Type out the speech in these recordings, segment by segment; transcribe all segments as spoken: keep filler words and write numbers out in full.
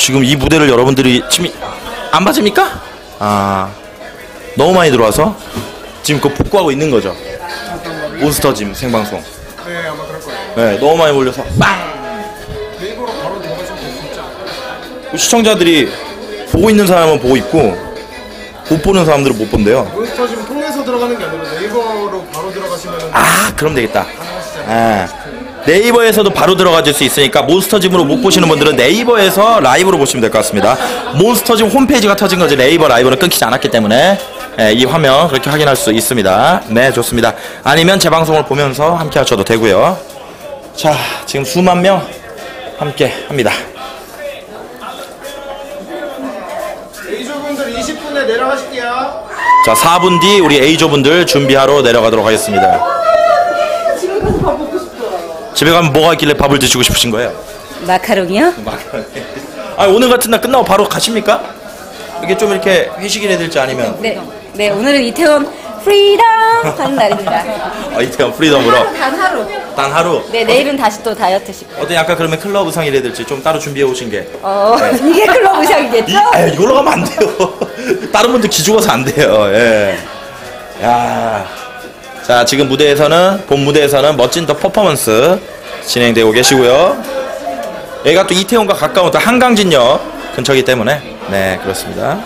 지금 이 무대를 여러분들이 지금 안 받습니까? 아 너무 많이 들어와서 지금 그거 복구하고 있는 거죠? 몬스터짐 생방송. 네, 아마 그럴 거예요. 네, 너무 많이 몰려서 빵! 네이버로 바로 들어가서 볼 수 있지 않나요? 시청자들이 보고 있는 사람은 보고 있고 못 보는 사람들은 못 본대요. 몬스터짐 통해서 들어가는 게 아니라 네이버로 바로 들어가시면. 아, 그럼 되겠다. 네. 네이버에서도 바로 들어가실 수 있으니까 몬스터짐으로 못 보시는 분들은 네이버에서 라이브로 보시면 될 것 같습니다. 몬스터짐 홈페이지가 터진 거지 네이버 라이브는 끊기지 않았기 때문에 네, 이 화면 그렇게 확인할 수 있습니다. 네, 좋습니다. 아니면 재방송을 보면서 함께 하셔도 되고요. 자, 지금 수만 명 함께 합니다. A조분들 이십 분에 내려가실게요. 자, 사 분 뒤 우리 A조분들 준비하러 내려가도록 하겠습니다. 집에 가서 밥 먹고 싶어요. 집에 가면 뭐가 있길래 밥을 드시고 싶으신 거예요? 마카롱이요? 마카롱. 아, 오늘 같은 날 끝나고 바로 가십니까? 이게 좀 이렇게 회식이라 될지 아니면. 네. 네, 오늘은 이태원 프리덤 하는 날입니다. 아, 이태원 프리덤으로? 단 하루, 단 하루. 단 하루? 네, 내일은 어, 다시 또 다이어트식. 어때, 약간 그러면 클럽 의상이라 될지 좀 따로 준비해 오신 게. 어, 네. 이게 클럽 의상이겠죠? 아, 이걸로 가면 안 돼요. 다른 분들 기죽어서 안 돼요. 예. 야. 자, 지금 무대에서는, 본 무대에서는 멋진 더 퍼포먼스 진행되고 계시고요. 여기가 또 이태원과 가까운 또 한강진역 근처이기 때문에. 네, 그렇습니다.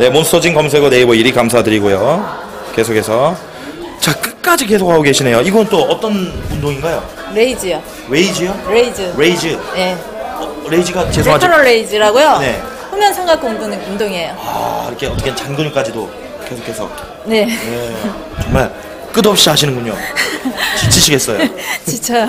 네, 몬스터짐 검색어 네이버 일 위 감사드리고요. 계속해서 자, 끝까지 계속하고 계시네요. 이건 또 어떤 운동인가요? 레이즈요. 레이즈요? 레이즈. 레이즈. 네. 어, 레이즈가 죄송하죠. 레터럴 레이즈라고요? 네. 후면 삼각근 운동, 운동이에요. 아, 이렇게 어떻게 잔근육까지도 계속해서. 네. 네. 정말 끝없이 하시는군요. 지치시겠어요? 지쳐요.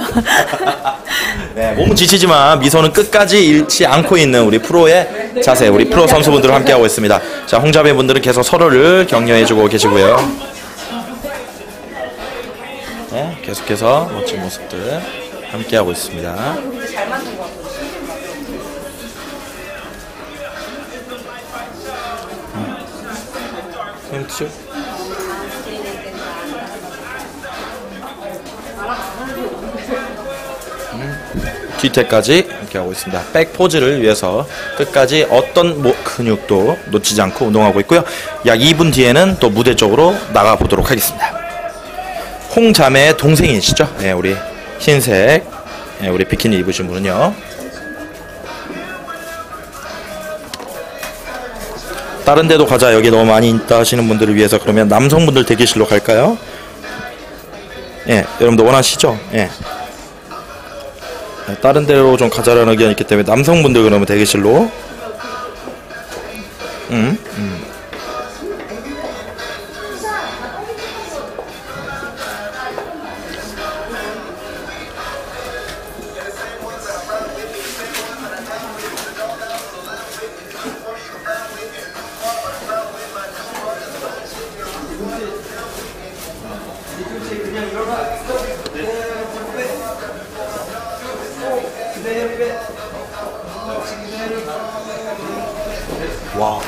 네, 몸은 지치지만 미소는 끝까지 잃지 않고 있는 우리 프로의 자세, 우리 프로 선수분들과 함께하고 있습니다. 자, 홍자배 분들은 계속 서로를 격려해주고 계시고요. 네, 계속해서 멋진 모습들 함께하고 있습니다. 음. 뒤태까지 이렇게 하고 있습니다. 백 포즈를 위해서 끝까지 어떤 뭐 근육도 놓치지 않고 운동하고 있고요. 약 이 분 뒤에는 또 무대 쪽으로 나가보도록 하겠습니다. 홍자매의 동생이시죠? 네, 우리 흰색, 네, 우리 비키니 입으신 분은요. 다른 데도 가자, 여기 너무 많이 있다 하시는 분들을 위해서 그러면 남성분들 대기실로 갈까요? 예, 네, 여러분들 원하시죠? 예. 네. 다른 데로 좀 가자라는 의견이 있기 때문에 남성분들 그러면 대기실로. 음, 음. 와,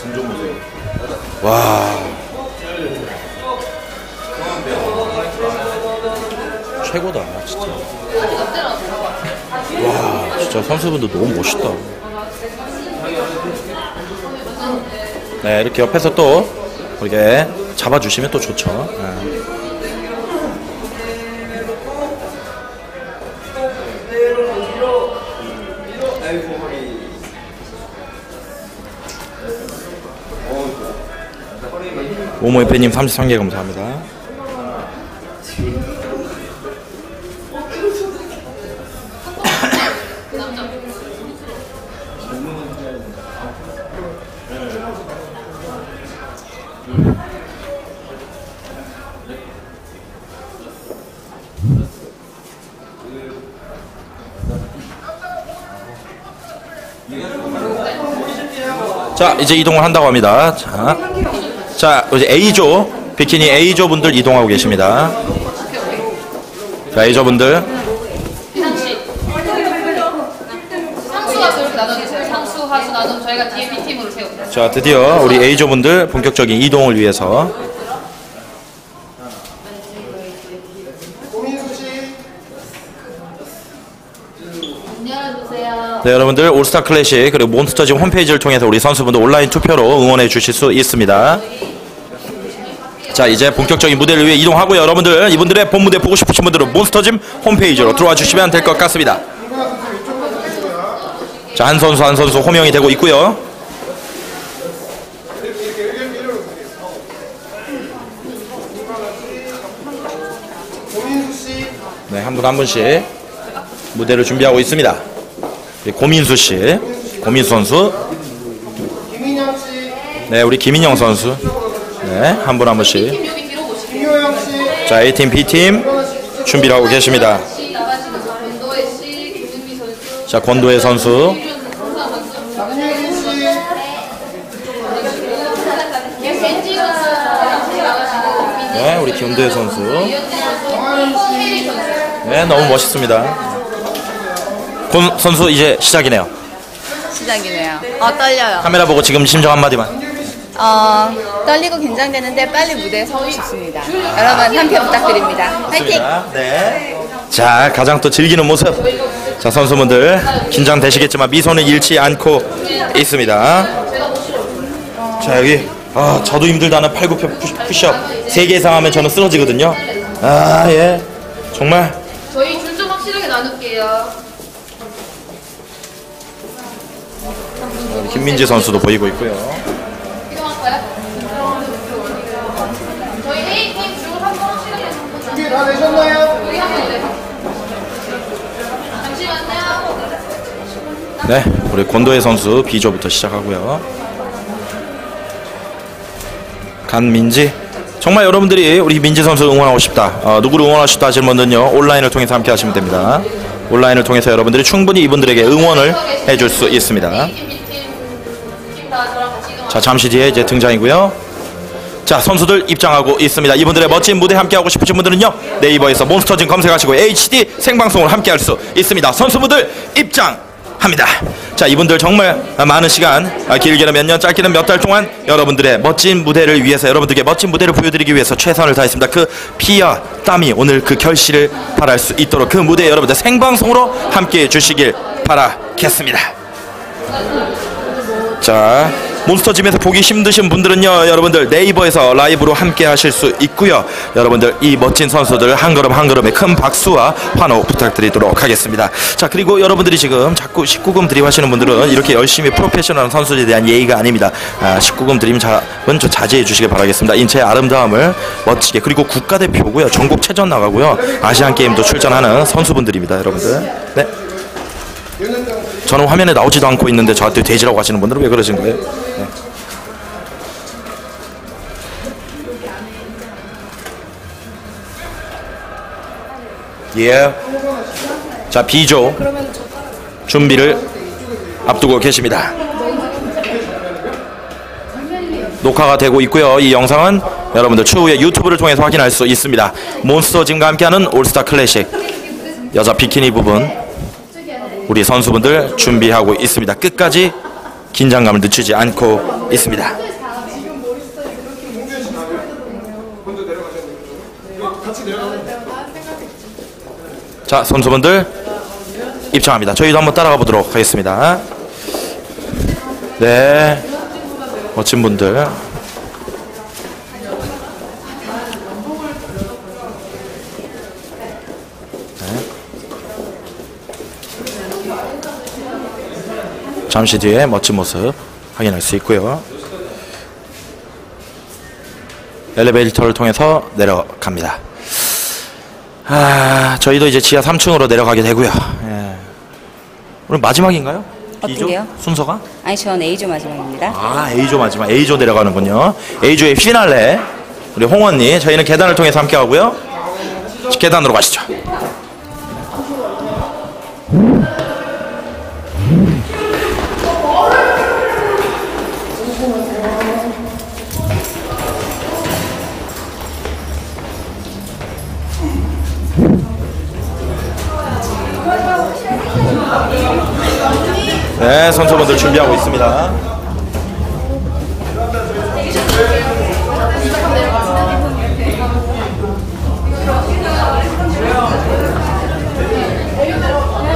진정 보세요. 와, 최고다 진짜. 와, 진짜 선수분들 너무 멋있다. 네, 이렇게 옆에서 또 이렇게 잡아주시면 또 좋죠. 네. 오모이페님 삼십삼 개 감사합니다. 자, 이제 이동을 한다고 합니다. 자. 자, 이제 A조, 비키니 A조 분들 이동하고 계십니다. 자, A조 분들. 자, 드디어 우리 A조 분들 본격적인 이동을 위해서. 네, 여러분들 올스타 클래식 그리고 몬스터짐 홈페이지를 통해서 우리 선수분들 온라인 투표로 응원해 주실 수 있습니다. 자, 이제 본격적인 무대를 위해 이동하고요. 여러분들 이분들의 본 무대 보고 싶으신 분들은 몬스터짐 홈페이지로 들어와 주시면 될 것 같습니다. 자, 한 선수 한 선수 호명이 되고 있고요. 네, 한 분 한 분씩 무대를 준비하고 있습니다. 고민수 씨, 고민수 선수. 김인영 씨. 네, 우리 김인영 선수. 네, 한 분 한 분씩. 자, A팀, B팀 준비를 하고 계십니다. 자, 권도혜 선수. 네, 우리 김도혜 선수. 네, 너무 멋있습니다. 권 선수 이제 시작이네요. 시작이네요. 어, 떨려요. 카메라 보고 지금 심정 한마디만. 어, 떨리고 긴장되는데 빨리 무대에 서고 싶습니다. 아, 여러분 한 표 부탁드립니다. 화이팅! 네. 자, 가장 또 즐기는 모습. 자, 선수분들 긴장되시겠지만 미소는 잃지 않고 있습니다. 자, 여기 아, 저도 힘들다는 팔, 구 표 푸시, 푸시업 세 개 이상 하면 저는 쓰러지거든요. 아, 예. 정말 저희 줄 좀 확실하게 나눌게요. 김민지 선수도 보이고 있고요. 저희 A팀 중 한 번씩은 준비 다 되셨나요? 우리 한 번 내요. 잠시만요. 네, 우리 권도혜 선수 B조부터 시작하고요. 강민지. 정말 여러분들이 우리 민지 선수 응원하고 싶다, 어, 누구를 응원하고 싶다 하시는 분들은요, 온라인을 통해서 함께 하시면 됩니다. 온라인을 통해서 여러분들이 충분히 이분들에게 응원을 해줄 수 있습니다. 자, 잠시 뒤에 이제 등장이고요. 자, 선수들 입장하고 있습니다. 이분들의 멋진 무대 함께하고 싶으신 분들은요, 네이버에서 몬스터짐 검색하시고 에이치디 생방송을 함께할 수 있습니다. 선수분들 입장합니다. 자, 이분들 정말 많은 시간, 길게는 몇 년, 짧게는 몇 달 동안 여러분들의 멋진 무대를 위해서, 여러분들께 멋진 무대를 보여드리기 위해서 최선을 다했습니다. 그 피와 땀이 오늘 그 결실을 바랄 수 있도록 그 무대에 여러분들 생방송으로 함께해 주시길 바라겠습니다. 자, 몬스터짐에서 보기 힘드신 분들은요, 여러분들 네이버에서 라이브로 함께 하실 수 있고요. 여러분들 이 멋진 선수들 한 걸음 한 걸음에 큰 박수와 환호 부탁드리도록 하겠습니다. 자, 그리고 여러분들이 지금 자꾸 십구 금 드림하시는 분들은 이렇게 열심히 프로페셔널한 선수에 대한 예의가 아닙니다. 아, 십구 금 드림은 좀 자제해 주시길 바라겠습니다. 인체의 아름다움을 멋지게, 그리고 국가대표고요, 전국체전 나가고요, 아시안게임도 출전하는 선수분들입니다. 여러분들 네, 저는 화면에 나오지도 않고 있는데 저한테 돼지라고 하시는 분들은 왜 그러신 거예요? 네. 예. 자, B조 준비를 앞두고 계십니다. 녹화가 되고 있고요. 이 영상은 여러분들 추후에 유튜브를 통해서 확인할 수 있습니다. 몬스터짐과 함께하는 올스타 클래식 여자 비키니 부분 우리 선수분들 준비하고 있습니다. 끝까지 긴장감을 늦추지 않고 있습니다. 자, 선수분들 입장합니다. 저희도 한번 따라가 보도록 하겠습니다. 네, 멋진 분들. 잠시 뒤에 멋진 모습 확인할 수 있고요. 엘리베이터를 통해서 내려갑니다. 아, 저희도 이제 지하 삼 층으로 내려가게 되고요. 예. 오늘 마지막인가요? B조 어떤데요? 순서가? 아니, 전 A조 마지막입니다. 아, A조 마지막. A조 내려가는군요. A조의 피날레. 우리 홍언니. 저희는 계단을 통해서 함께 하고요. 계단으로 가시죠. 네, 선수분들 준비하고 있습니다.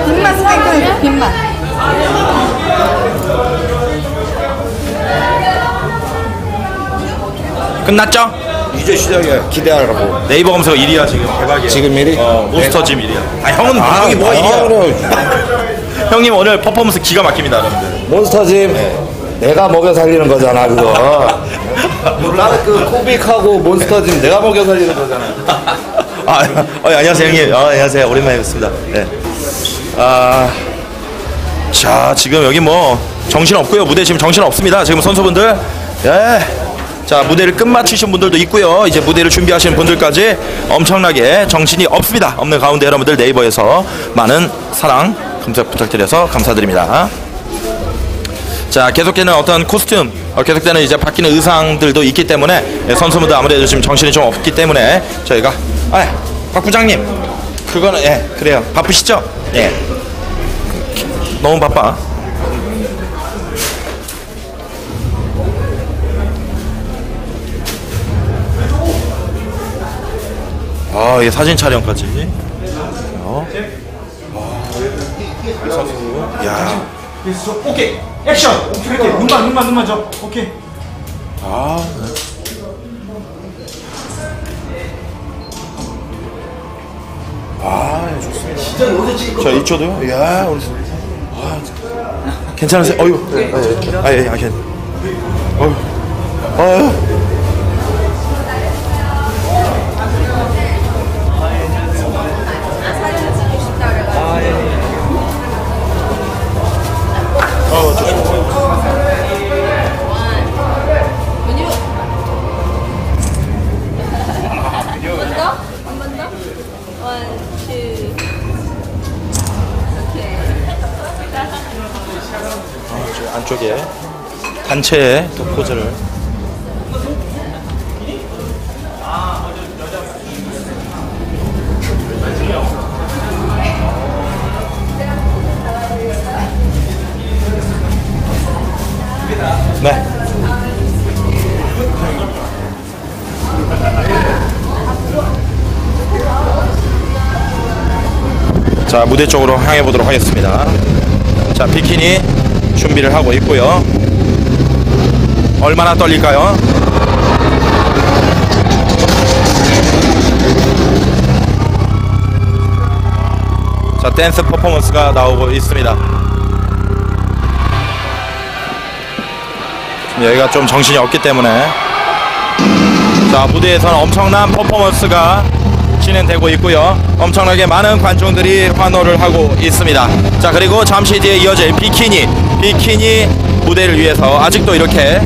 국맛 김밥. 끝났죠? 이제 시작이야. 기대하라고. 네이버 검색 일 위야 지금. 대박이야. 지금 일 위? 어, 몬스터짐 일 위야. 아 형은 아, 형이 뭐가 일 위야. 형님 오늘 퍼포먼스 기가 막힙니다. 몬스터짐 네. 내가 먹여 살리는 거잖아 그거. 나는 그 코빅하고 몬스터짐 내가 먹여 살리는 거잖아. 아, 어, 안녕하세요 형님. 아, 안녕하세요. 오랜만에 뵙습니다. 네. 아, 자 지금 여기 뭐 정신 없고요. 무대 지금 정신 없습니다. 지금 선수분들. 예. 자 무대를 끝마치신 분들도 있고요. 이제 무대를 준비하시는 분들까지 엄청나게 정신이 없습니다. 없는 가운데 여러분들 네이버에서 많은 사랑 검색 부탁드려서 감사드립니다. 자 계속되는 어떤 코스튬 어, 계속되는 이제 바뀌는 의상들도 있기 때문에 예, 선수분들 아무래도 지금 정신이 좀 없기 때문에 저희가 아, 박 부장님 그거는 예 그래요 바쁘시죠? 예 너무 바빠. 아 예 사진 촬영까지. 어. 아, 야. 오케이. 액션! 오케이, 오케이. 눈만, 눈만, 눈만 줘. 오케이. 아, 네. 아, 예, 좋습니다. 진짜 어제 찍을 거. 자, 이초도요? 이야, 우리. 아, 괜찮으세요? 어휴. 아, 예, 예, 괜찮. 어휴. 어휴. 아, 예. 어, 저, 안쪽에 단체의 또 포즈를 네. 자 무대 쪽으로 향해 보도록 하겠습니다. 자 비키니 준비를 하고 있고요. 얼마나 떨릴까요? 자 댄스 퍼포먼스가 나오고 있습니다. 여기가 좀 정신이 없기 때문에 자 무대에서는 엄청난 퍼포먼스가 진행되고 있고요. 엄청나게 많은 관중들이 환호를 하고 있습니다. 자 그리고 잠시 뒤에 이어질 비키니 비키니 무대를 위해서 아직도 이렇게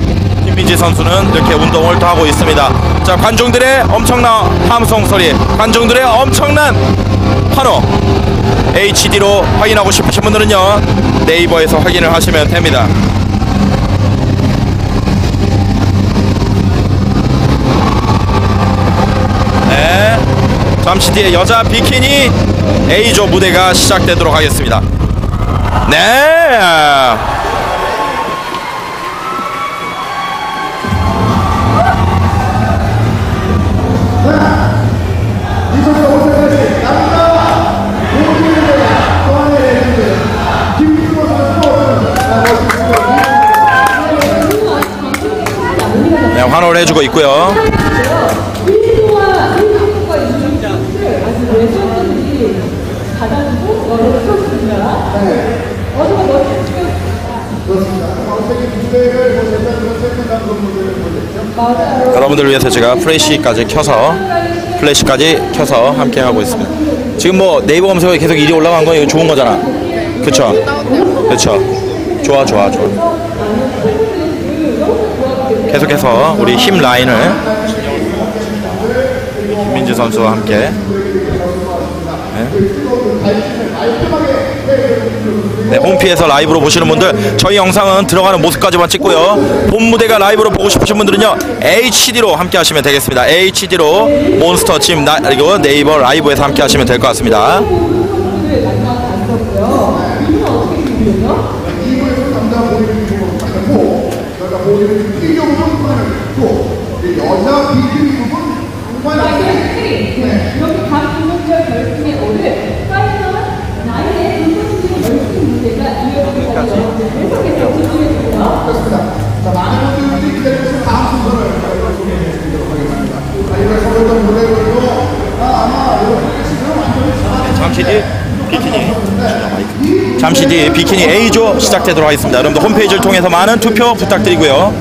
김민지 선수는 이렇게 운동을 또 하고 있습니다. 자 관중들의 엄청난 함성 소리, 관중들의 엄청난 환호 에이치디로 확인하고 싶으신 분들은요 네이버에서 확인을 하시면 됩니다. 잠시 뒤에 여자 비키니 A조 무대가 시작되도록 하겠습니다. 네. 네, 환호를 해주고 있고요. 여러분들 위해서 제가 플래시까지 켜서 플래시까지 켜서 함께 하고 있습니다. 지금 뭐 네이버 검색어에 계속 일이 올라간 건 이거 좋은 거잖아. 그쵸? 그쵸? 좋아 좋아 좋아. 계속해서 우리 힘 라인을 김민지 선수와 함께. 네, 홈피에서 라이브로 보시는 분들 저희 영상은 들어가는 모습까지만 찍고요. 본 무대가 라이브로 보고 싶으신 분들은요 에이치디로 함께 하시면 되겠습니다. 에이치디로 몬스터짐 그리고 네이버 라이브에서 함께 하시면 될 것 같습니다. 이렇게 각 종목별 결승에 오를 파이널 나인의 공통적인 열풍 무대가 잠시 뒤 비키니 A조 시작되도록 하겠습니다. 여러분들 홈페이지를 통해서 많은 투표 부탁드리고요.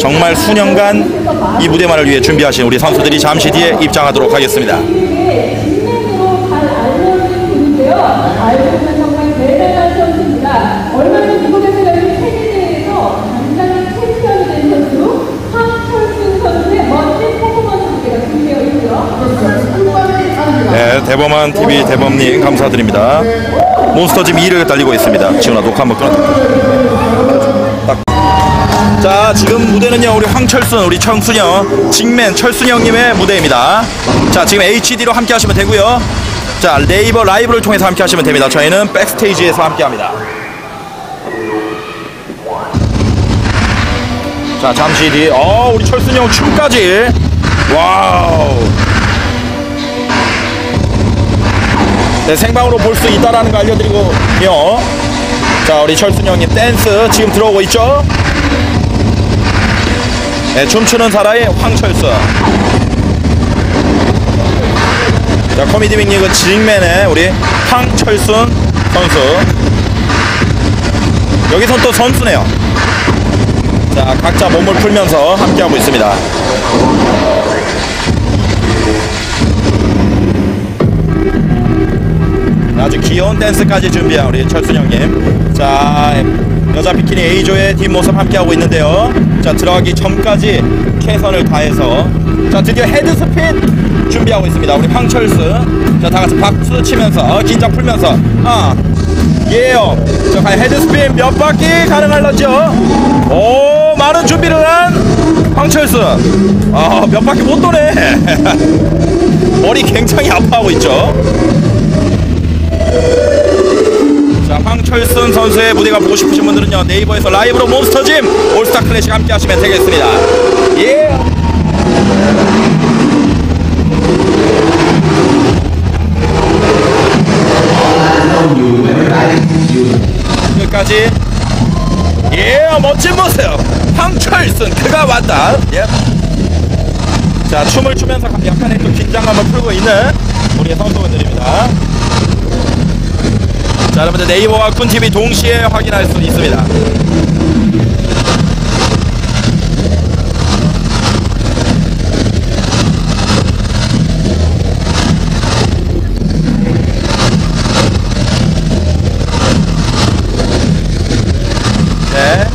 정말 수년간 이 무대만을 위해 준비하신 우리 선수들이 잠시 뒤에 입장하도록 하겠습니다. 얼마나 두고 계세요? 세계대회에서 당당한 챔피언이 된 선수 황철순 선수의 멋진 퍼포먼스 무대가 준비되어 있고요. 네, 대범한 티비 대범님 감사드립니다. 몬스터짐 이 위를 달리고 있습니다. 지훈아 녹화 한번 끊어. 자, 지금 무대는요, 우리 황철순, 우리 청순형, 직맨 철순형님의 무대입니다. 자, 지금 에이치디로 함께 하시면 되고요. 자, 네이버 라이브를 통해서 함께 하시면 됩니다. 저희는 백스테이지에서 함께 합니다. 자, 잠시 뒤, 어, 우리 철순형 춤까지. 와우. 네, 생방으로 볼 수 있다라는 거 알려드리고요. 자, 우리 철순형님 댄스 지금 들어오고 있죠? 네, 춤추는 사라의 황철순. 자, 코미디 빅리그 직맨의 우리 황철순 선수. 여기선 또 선수네요. 자, 각자 몸을 풀면서 함께하고 있습니다. 아주 귀여운 댄스까지 준비한 우리 철순 형님. 자, 여자 비키니 A조의 뒷모습 함께하고 있는데요. 자, 들어가기 전까지 최선을 다해서. 자, 드디어 헤드스핀 준비하고 있습니다. 우리 황철순. 자, 다같이 박수 치면서 긴장 풀면서. 아, 예요. 자, 과연 헤드스핀 몇 바퀴 가능할런지요? 오, 많은 준비를 한 황철순. 아, 몇 바퀴 못 도네. 머리 굉장히 아파하고 있죠. 자, 황철순 선수의 무대가 보고 싶으신 분들은요, 네이버에서 라이브로 몬스터짐 올스타 클래식 함께 하시면 되겠습니다. 예. 끝까지. 예, 멋진 모습. 황철순, 그가 왔다. 예. 자, 춤을 추면서 약간의 또 긴장감을 풀고 있는 우리 선수분들입니다. 자, 여러분들 네이버와 쿤티비 동시에 확인할 수 있습니다. 네,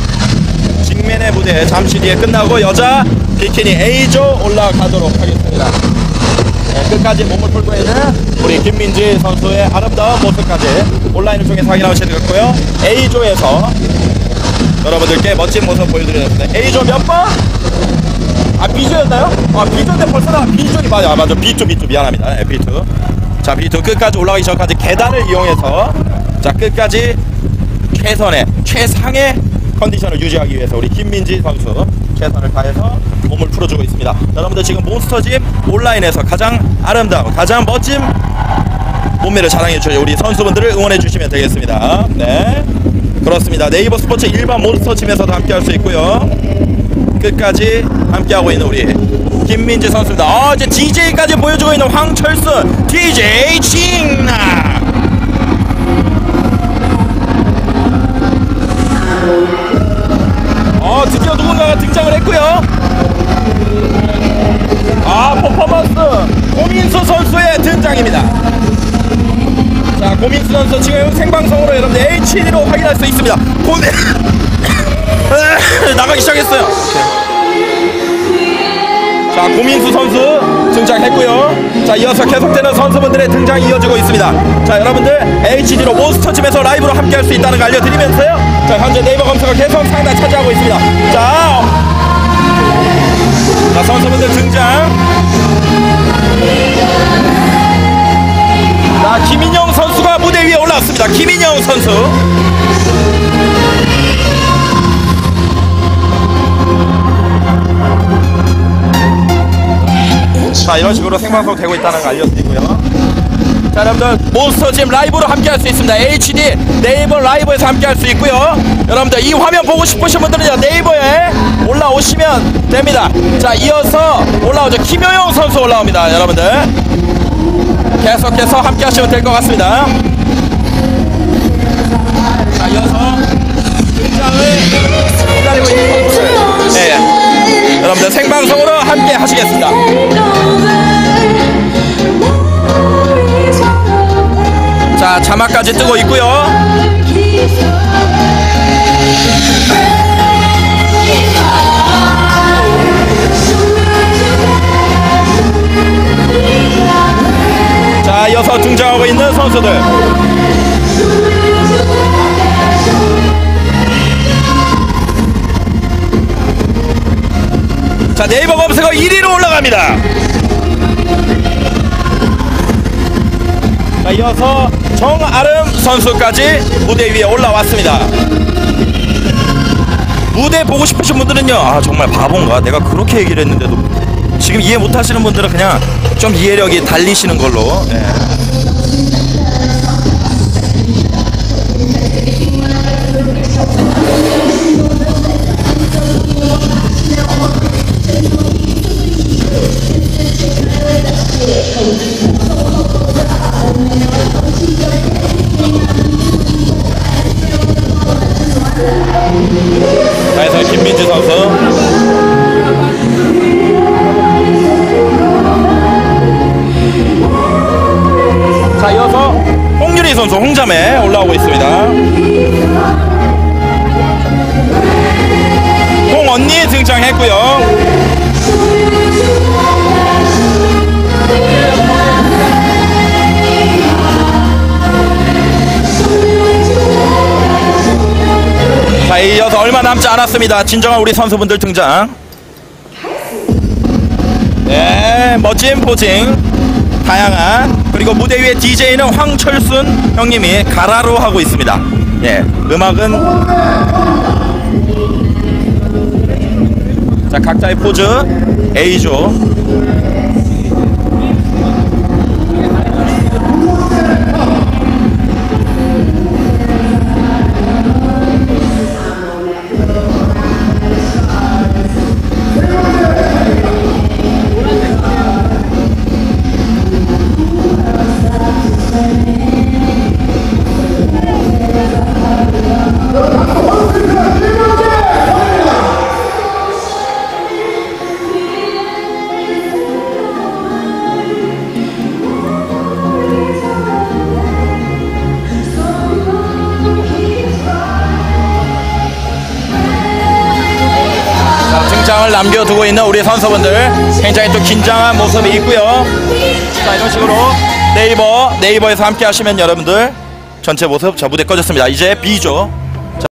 직맨의 무대 잠시 뒤에 끝나고 여자 비키니 A조 올라가도록 하겠습니다. 네, 끝까지 몸을 풀고 있는 우리 김민지 선수의 아름다운 모습까지 온라인을 통해서 확인하실 것 같고요. A조에서 여러분들께 멋진 모습 보여드리겠습니다. A조 몇 번? 아, B조였나요? 아, B조인데 벌써 나 B조니 맞아. 아, 맞아. B조, B조. 미안합니다. 네, B조. 자, B조 끝까지 올라가기 전까지 계단을 이용해서, 자, 끝까지 최선의, 최상의 컨디션을 유지하기 위해서 우리 김민지 선수 최선을 다해서 몸을 풀어주고 있습니다. 여러분들 지금 몬스터짐 온라인에서 가장 아름다운, 가장 멋진 몸매를 자랑해주셔서 우리 선수분들을 응원해주시면 되겠습니다. 네, 그렇습니다. 네이버 스포츠 일반 몬스터짐에서도 함께할 수 있고요. 끝까지 함께하고 있는 우리 김민지 선수입니다. 아, 이제 디제이까지 보여주고 있는 황철순 디제이 칭나. 어, 드디어 누군가가 등장을 했고요. 아, 퍼포먼스 고민수 선수의 등장입니다. 자, 고민수 선수 지금 생방송으로 여러분들 에이치디로 확인할 수 있습니다. 고민 나가기 시작했어요. 자, 고민수 선수 등장했고요. 자, 이어서 계속되는 선수분들의 등장이 이어지고 있습니다. 자, 여러분들 에이치디로 몬스터짐에서 라이브로 함께할 수 있다는 걸 알려드리면서요. 자, 현재 네이버 검색어 계속 상당히 차지하고 있습니다. 자, 자, 선수분들 등장. 자, 김인영 선수가 무대 위에 올라왔습니다. 김인영 선수. 자, 이런 식으로 생방송 되고 있다는 걸 알려드리고요. 자, 여러분들 몬스터짐 라이브로 함께할 수 있습니다. 에이치디 네이버 라이브에서 함께할 수 있고요. 여러분들 이 화면 보고 싶으신 분들은요, 네이버에 올라오시면 됩니다. 자, 이어서 올라오죠. 김효영 선수 올라옵니다. 여러분들 계속해서 함께하시면 될 것 같습니다. 사막까지 뜨고 있고요. 자, 이어서 등장하고 있는 선수들. 자, 네이버 검색어 일 위로 올라갑니다. 자, 이어서 정아름 선수까지 무대 위에 올라왔습니다. 무대 보고 싶으신 분들은요, 아 정말 바본가, 내가 그렇게 얘기를 했는데도 지금 이해 못하시는 분들은 그냥 좀 이해력이 달리시는 걸로. 네. 그래서 김민지 선수. 자, 이어서 홍유리 선수 홍자매 올라오고 있습니다. 홍언니 등장했고요. 자, 이어서 얼마 남지 않았습니다. 진정한 우리 선수분들 등장. 네, 멋진 포징, 다양한. 그리고 무대 위에 디제이는 황철순 형님이 가라로 하고 있습니다. 예, 음악은 자, 각자의 포즈 A조. 남겨두고 있는 우리 선수분들 굉장히 또 긴장한 모습이 있고요. 자, 이런 식으로 네이버 네이버에서 함께 하시면 여러분들 전체 모습. 자, 무대 꺼졌습니다. 이제 B조. 자,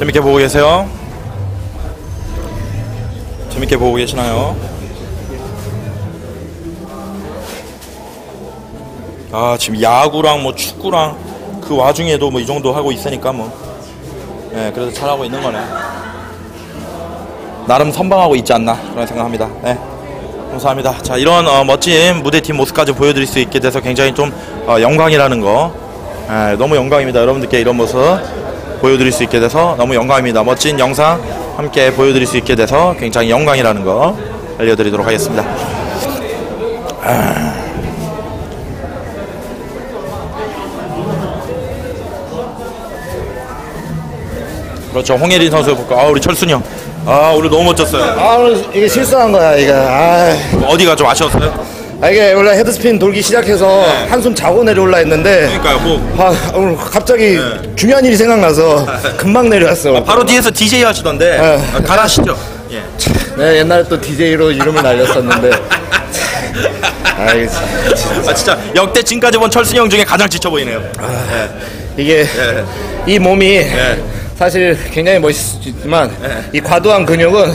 재밌게 보고 계세요? 재밌게 보고 계시나요? 아, 지금 야구랑 뭐 축구랑 그 와중에도 뭐 이 정도 하고 있으니까 뭐, 예, 네, 그래도 잘하고 있는 거네. 나름 선방하고 있지 않나 그런 생각합니다. 네, 감사합니다. 자, 이런 어, 멋진 무대팀 모습까지 보여드릴 수 있게 돼서 굉장히 좀 어, 영광이라는 거, 네, 너무 영광입니다. 여러분들께 이런 모습 보여드릴 수 있게 돼서 너무 영광입니다. 멋진 영상 함께 보여드릴 수 있게 돼서 굉장히 영광이라는 거 알려드리도록 하겠습니다. 아... 그렇죠. 홍예린 선수 볼까? 아, 우리 철순이 형. 아, 오늘 너무 멋졌어요. 아, 오늘 이게 실수한 거야, 이거. 아... 어디가 좀 아쉬웠어요? 아, 이게 원래 헤드스핀 돌기 시작해서 네. 한숨 자고 내려올라 했는데. 그러니까요, 뭐. 아, 오늘 갑자기 네. 중요한 일이 생각나서 금방 내려왔어. 아, 바로 뒤에서 디제이 하시던데. 네. 아, 가라시죠? 예. 네, 옛날에 또 디제이로 이름을 날렸었는데. 아, 이게 진짜, 진짜. 아, 진짜 역대 지금까지 본 철순이 형 중에 가장 지쳐 보이네요. 아, 네. 이게 네. 이 몸이. 네. 사실 굉장히 멋있지만 네. 이 과도한 근육은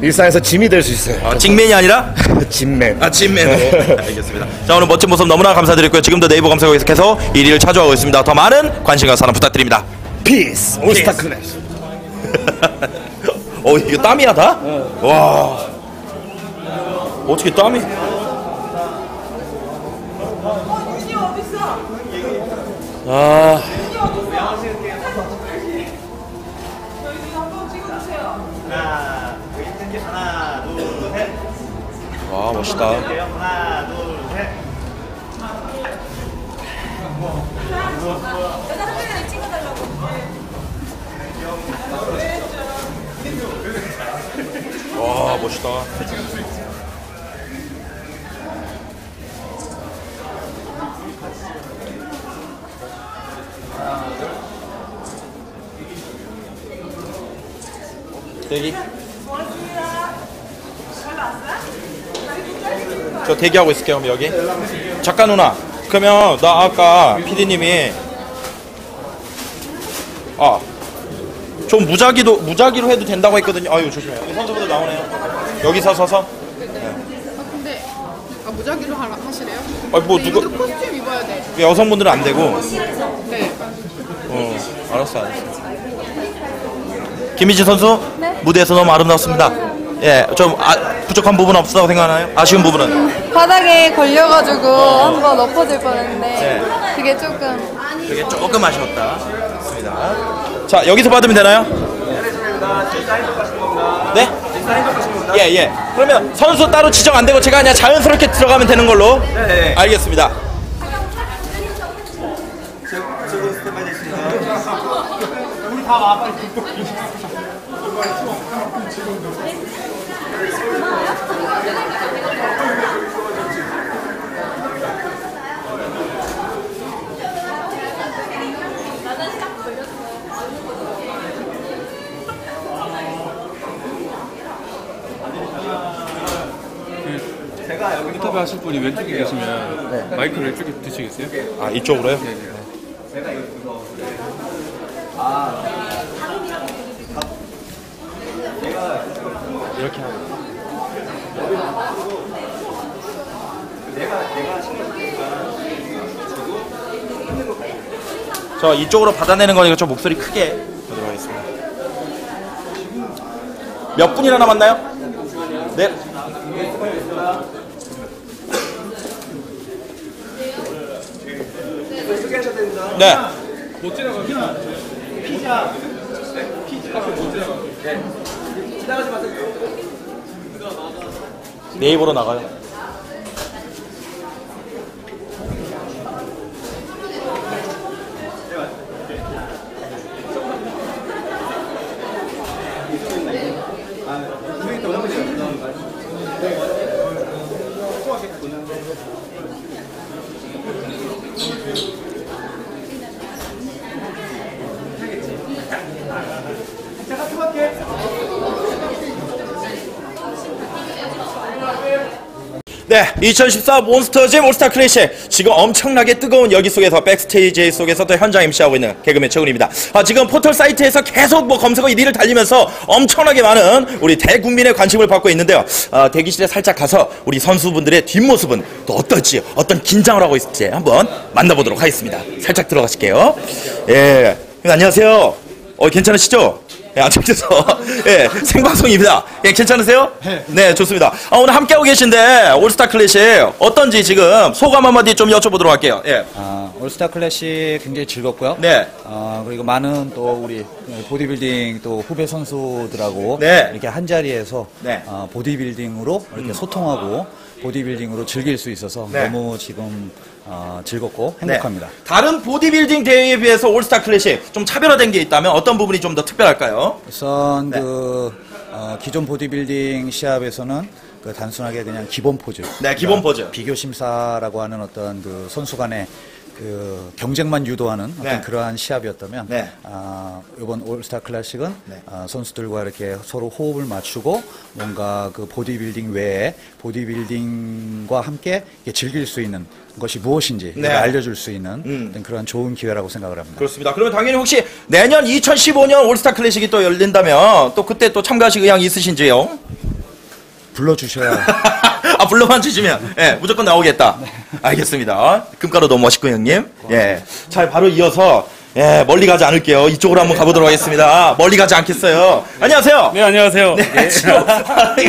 일상에서 짐이 될 수 있어요. 아, 직맨이 아니라? 짐맨. 아, 짐맨으로. 알겠습니다. 자, 오늘 멋진 모습 너무나 감사드리고요. 지금도 네이버 검색어에서 계속 일 위를 차지하고 있습니다. 더 많은 관심과 사랑 부탁드립니다. Peace. 올스타 클래식. 어, 이거 땀이야 다? 네. 와, 어떻게 땀이? 어, 눈이 어딨어? 아. 하나, 둘, 셋. 와, 멋있다. 하나, 둘, 셋. 여자 선배님 찍어달라고. 와, 멋있다. 대기. 저 대기하고 있을게요. 그럼 여기 작가 누나, 그러면 나 아까 피디님이 아 좀 무작위로 무작위로 해도 된다고 했거든요. 아유, 조심해요. 선수분들 나오네요. 여기서 서서. 네. 아, 근데 아, 무작위로 하, 하시래요? 아, 뭐 누가 코스튬 입어야 돼. 여성분들은 안 되고. 네. 어, 알았어, 알았어. 김민지 선수 네? 무대에서 너무 아름다웠습니다. 예, 좀 아, 부족한 부분 없다고 생각하나요? 아쉬운 부분은? 음, 바닥에 걸려가지고 어. 한번 엎어질 뻔했는데 예. 그게 조금 그게 조금 아쉬웠다. 좋습니다. 자, 여기서 받으면 되나요? 네? 예, 예. 그러면 선수 따로 지정 안 되고 제가 그냥 자연스럽게 들어가면 되는 걸로. 네. 알겠습니다. 지금 스탠바이 됐습니다. 우리 다 와. 인터뷰 하실 분이 왼쪽에 계시면 네. 마이크를 왼쪽에 드시겠어요? 아, 이쪽으로요? 네. 제가 이거 무서워. 아. 내가 이렇게 하고. 내가 내가 신경 쓰니까. 저 이쪽으로 받아내는 거니까 좀 목소리 크게 보도록 하겠습니다. 몇 분이나 남았나요? 네. 네. 못 지나가요. 피자. 피자. 못 지나가요. 네. 지나가지 마세요. 네이버로 나가요. 네, 이천십사 몬스터짐 올스타 클래식, 지금 엄청나게 뜨거운 여기 속에서 백스테이지 속에서 또 현장 엠씨하고 있는 개그맨 최군입니다. 아, 지금 포털 사이트에서 계속 뭐 검색어 일 위를 달리면서 엄청나게 많은 우리 대국민의 관심을 받고 있는데요. 아, 대기실에 살짝 가서 우리 선수분들의 뒷모습은 또 어떨지, 어떤 긴장을 하고 있을지 한번 만나보도록 하겠습니다. 살짝 들어가실게요. 예, 안녕하세요. 어, 괜찮으시죠? 예, 아침께서 예, 생방송입니다. 예, 괜찮으세요? 네, 좋습니다. 아, 오늘 함께하고 계신데 올스타 클래식 어떤지 지금 소감 한마디 좀 여쭤보도록 할게요. 예. 아, 올스타 클래식 굉장히 즐겁고요. 네. 아, 그리고 많은 또 우리 보디빌딩 또 후배 선수들하고 네. 이렇게 한 자리에서 네. 아, 보디빌딩으로 이렇게 음. 소통하고 보디빌딩으로 즐길 수 있어서 네. 너무 지금 어, 즐겁고 행복합니다. 네. 다른 보디빌딩 대회에 비해서 올스타 클래식 좀 차별화된 게 있다면 어떤 부분이 좀 더 특별할까요? 우선 네. 그 어, 기존 보디빌딩 시합에서는 그 단순하게 그냥 기본 포즈, 네, 기본 포즈, 비교 심사라고 하는 어떤 그 선수 간의 그 경쟁만 유도하는 어떤 네. 그러한 시합이었다면 네. 아, 이번 올스타 클래식은 네. 아, 선수들과 이렇게 서로 호흡을 맞추고 뭔가 그 보디빌딩 외에 보디빌딩과 함께 즐길 수 있는 것이 무엇인지 네. 알려줄 수 있는 음. 그런 좋은 기회라고 생각을 합니다. 그렇습니다. 그러면 당연히 혹시 내년 이천십오 년 올스타 클래식이 또 열린다면 또 그때 또 참가하실 의향 있으신지요? 불러주셔야. 아, 불러만 주시면 예, 무조건 나오겠다. 네. 알겠습니다. 금가루 너무 멋있고 형님. 예, 잘 바로 이어서 예, 멀리 가지 않을게요. 이쪽으로 한번 가보도록 하겠습니다. 멀리 가지 않겠어요. 네. 안녕하세요. 네, 안녕하세요. 네, 네.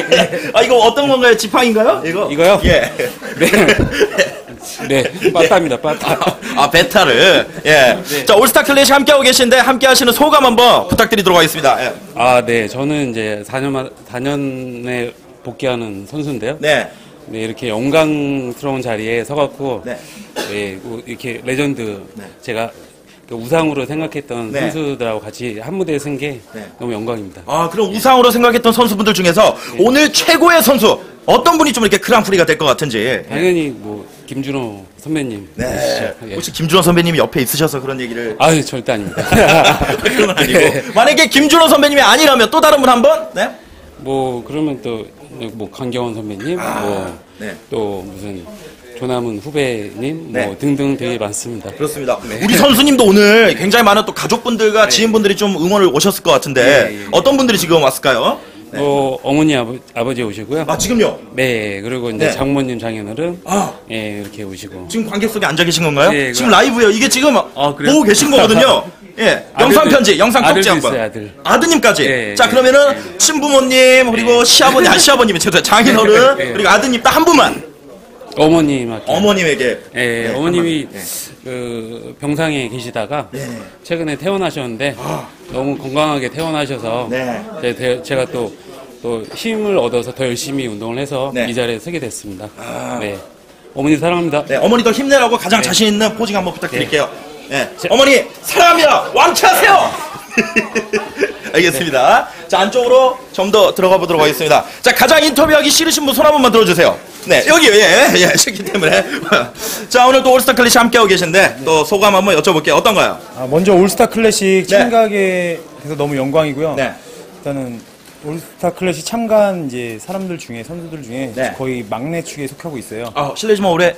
네. 아, 이거 어떤 건가요? 지팡인가요? 이거? 이거요? 예. 네. 네, 빠따입니다. 빠따. 아, 아, 베타를. 예. 네. 자, 올스타 클래식 함께하고 계신데 함께하시는 소감 한번 부탁드리도록 하겠습니다. 예. 아, 네, 저는 이제 사 년 사 년에 복귀하는 선수인데요. 네. 네, 이렇게 영광스러운 자리에 서갖고 네. 네, 이렇게 레전드 네. 제가 우상으로 생각했던 네. 선수들하고 같이 한 무대에 선 게 네. 너무 영광입니다. 아, 그럼 우상으로 네. 생각했던 선수분들 중에서 네. 오늘 최고의 선수 어떤 분이 좀 이렇게 그랑프리가 될 것 같은지. 당연히 뭐 김준호 선배님. 네. 예. 혹시 김준호 선배님이 옆에 있으셔서 그런 얘기를. 아유, 절대 아닙니다. 그런 건 아니고. 네. 만약에 김준호 선배님이 아니라면 또 다른 분 한 번? 네. 뭐 그러면 또 뭐 강경원 선배님, 아, 뭐 네. 또 무슨 조남훈 후배님, 네. 뭐 등등 되게 많습니다. 그렇습니다. 네. 우리 선수님도 오늘 굉장히 많은 또 가족분들과 네. 지인분들이 좀 응원을 오셨을 것 같은데 네, 네, 네. 어떤 분들이 지금 왔을까요? 네. 어, 어머니 아버, 아버지 오시고요. 아, 지금요? 네, 그리고 이제 네. 장모님 장인어른, 아, 예, 네, 이렇게 오시고. 지금 관객석에 앉아 계신 건가요? 네, 지금 라이브예요. 이게 지금 아, 보고 계신 거거든요. 예, 영상 편지, 영상 쪽지 한번. 아들. 아드님까지. 예, 자, 그러면은 예, 예. 친부모님 그리고 예. 시아버님, 아, 시아버님이 죄송해요. 장인어른 예. 그리고 아드님 딱 한 분만. 어머님. 어머님에게. 예, 예. 어머님이 예. 그 병상에 계시다가 예. 최근에 퇴원하셨는데 아. 너무 건강하게 퇴원하셔서 네. 제, 제가 또 또 힘을 얻어서 더 열심히 운동을 해서 네. 이 자리에 서게 됐습니다. 아. 네. 어머니 사랑합니다. 네, 어머니 더 힘내라고 가장 네. 자신 있는 포징 한번 부탁드릴게요. 네. 네. 제... 어머니 사랑합니다. 왕쾌하세요. 알겠습니다. 네. 자, 안쪽으로 좀 더 들어가 보도록 하겠습니다. 자, 가장 인터뷰하기 싫으신 분 손 한 번만 들어주세요. 네, 여기요. 예, 예, 싫기 때문에. 자, 오늘 또 올스타 클래식 함께하고 계신데 네. 또 소감 한번 여쭤볼게요. 어떤가요? 아, 먼저 올스타 클래식 참가하게 돼서 네. 너무 영광이고요. 네. 일단은 올스타 클래식 참가한 이제 사람들 중에 선수들 중에 네. 거의 막내 축에 속하고 있어요. 아, 실례지만 올해 예,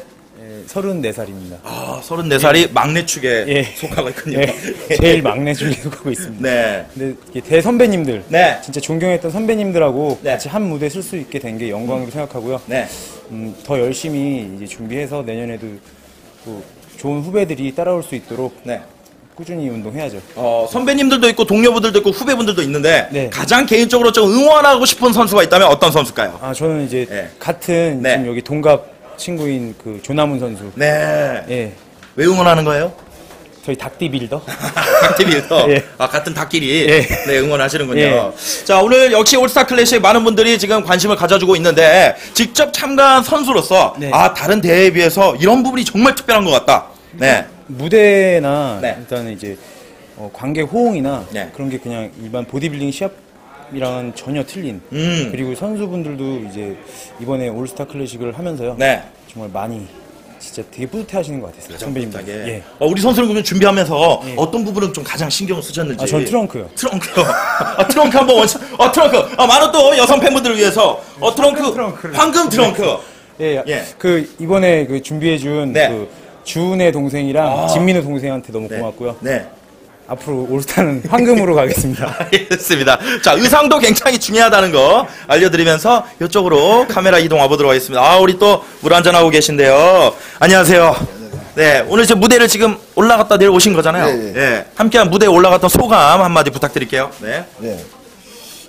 서른네 살입니다. 아, 서른네 살이 예. 막내 축에 예. 속하고 있군요. 예. 제일 막내 축에 속하고 있습니다. 네. 근데 대선배님들, 네. 진짜 존경했던 선배님들하고 네. 같이 한 무대에 설 수 있게 된 게 영광으로 음. 생각하고요. 네. 음, 더 열심히 이제 준비해서 내년에도 뭐 좋은 후배들이 따라올 수 있도록 네. 꾸준히 운동해야죠. 어, 선배님들도 있고 동료분들도 있고 후배분들도 있는데 네. 가장 개인적으로 좀 응원하고 싶은 선수가 있다면 어떤 선수일까요? 아, 저는 이제 네. 같은 네. 지금 여기 동갑 친구인 그 조남훈 선수. 네. 예. 왜 응원하는 거예요? 저희 닭띠 빌더. 닭띠 빌더. 예. 아, 같은 닭끼리. 예. 네, 응원하시는군요. 예. 자, 오늘 역시 올스타 클래식 많은 분들이 지금 관심을 가져주고 있는데 직접 참가한 선수로서 네. 아, 다른 대회에 비해서 이런 부분이 정말 특별한 것 같다. 네. 무대나 네. 일단은 이제 어, 관객 호응이나 네. 그런 게 그냥 일반 보디빌딩 시합 이랑은 전혀 틀린 음. 그리고 선수분들도 이제 이번에 올스타 클래식을 하면서요 네. 정말 많이 진짜 되게 뿌듯해하시는 것 같았어요. 선배님들. 예. 어, 우리 선수는 그러면 준비하면서 예. 어떤 부분은 좀 가장 신경을 쓰셨는지. 아, 전 트렁크요. 트렁크요. 아, 트렁크 한번 원치. 아, 트렁크. 아, 많은 또 여성 팬분들을 위해서. 어, 트렁크. 트렁크. 황금 트렁크. 예, 예. 그 이번에 그 준비해준 네. 그 주은의 동생이랑 아. 진민우 동생한테 너무 네. 고맙고요. 네. 앞으로 올스타는 황금으로 가겠습니다. 알겠습니다. 자, 의상도 굉장히 중요하다는 거 알려드리면서 이쪽으로 카메라 이동 와보도록 하겠습니다. 아, 우리 또 물 한잔하고 계신데요. 안녕하세요. 네, 오늘 지금 무대를 지금 올라갔다 내려 오신 거잖아요. 네, 네. 예, 함께한 무대에 올라갔던 소감 한마디 부탁드릴게요. 네. 네.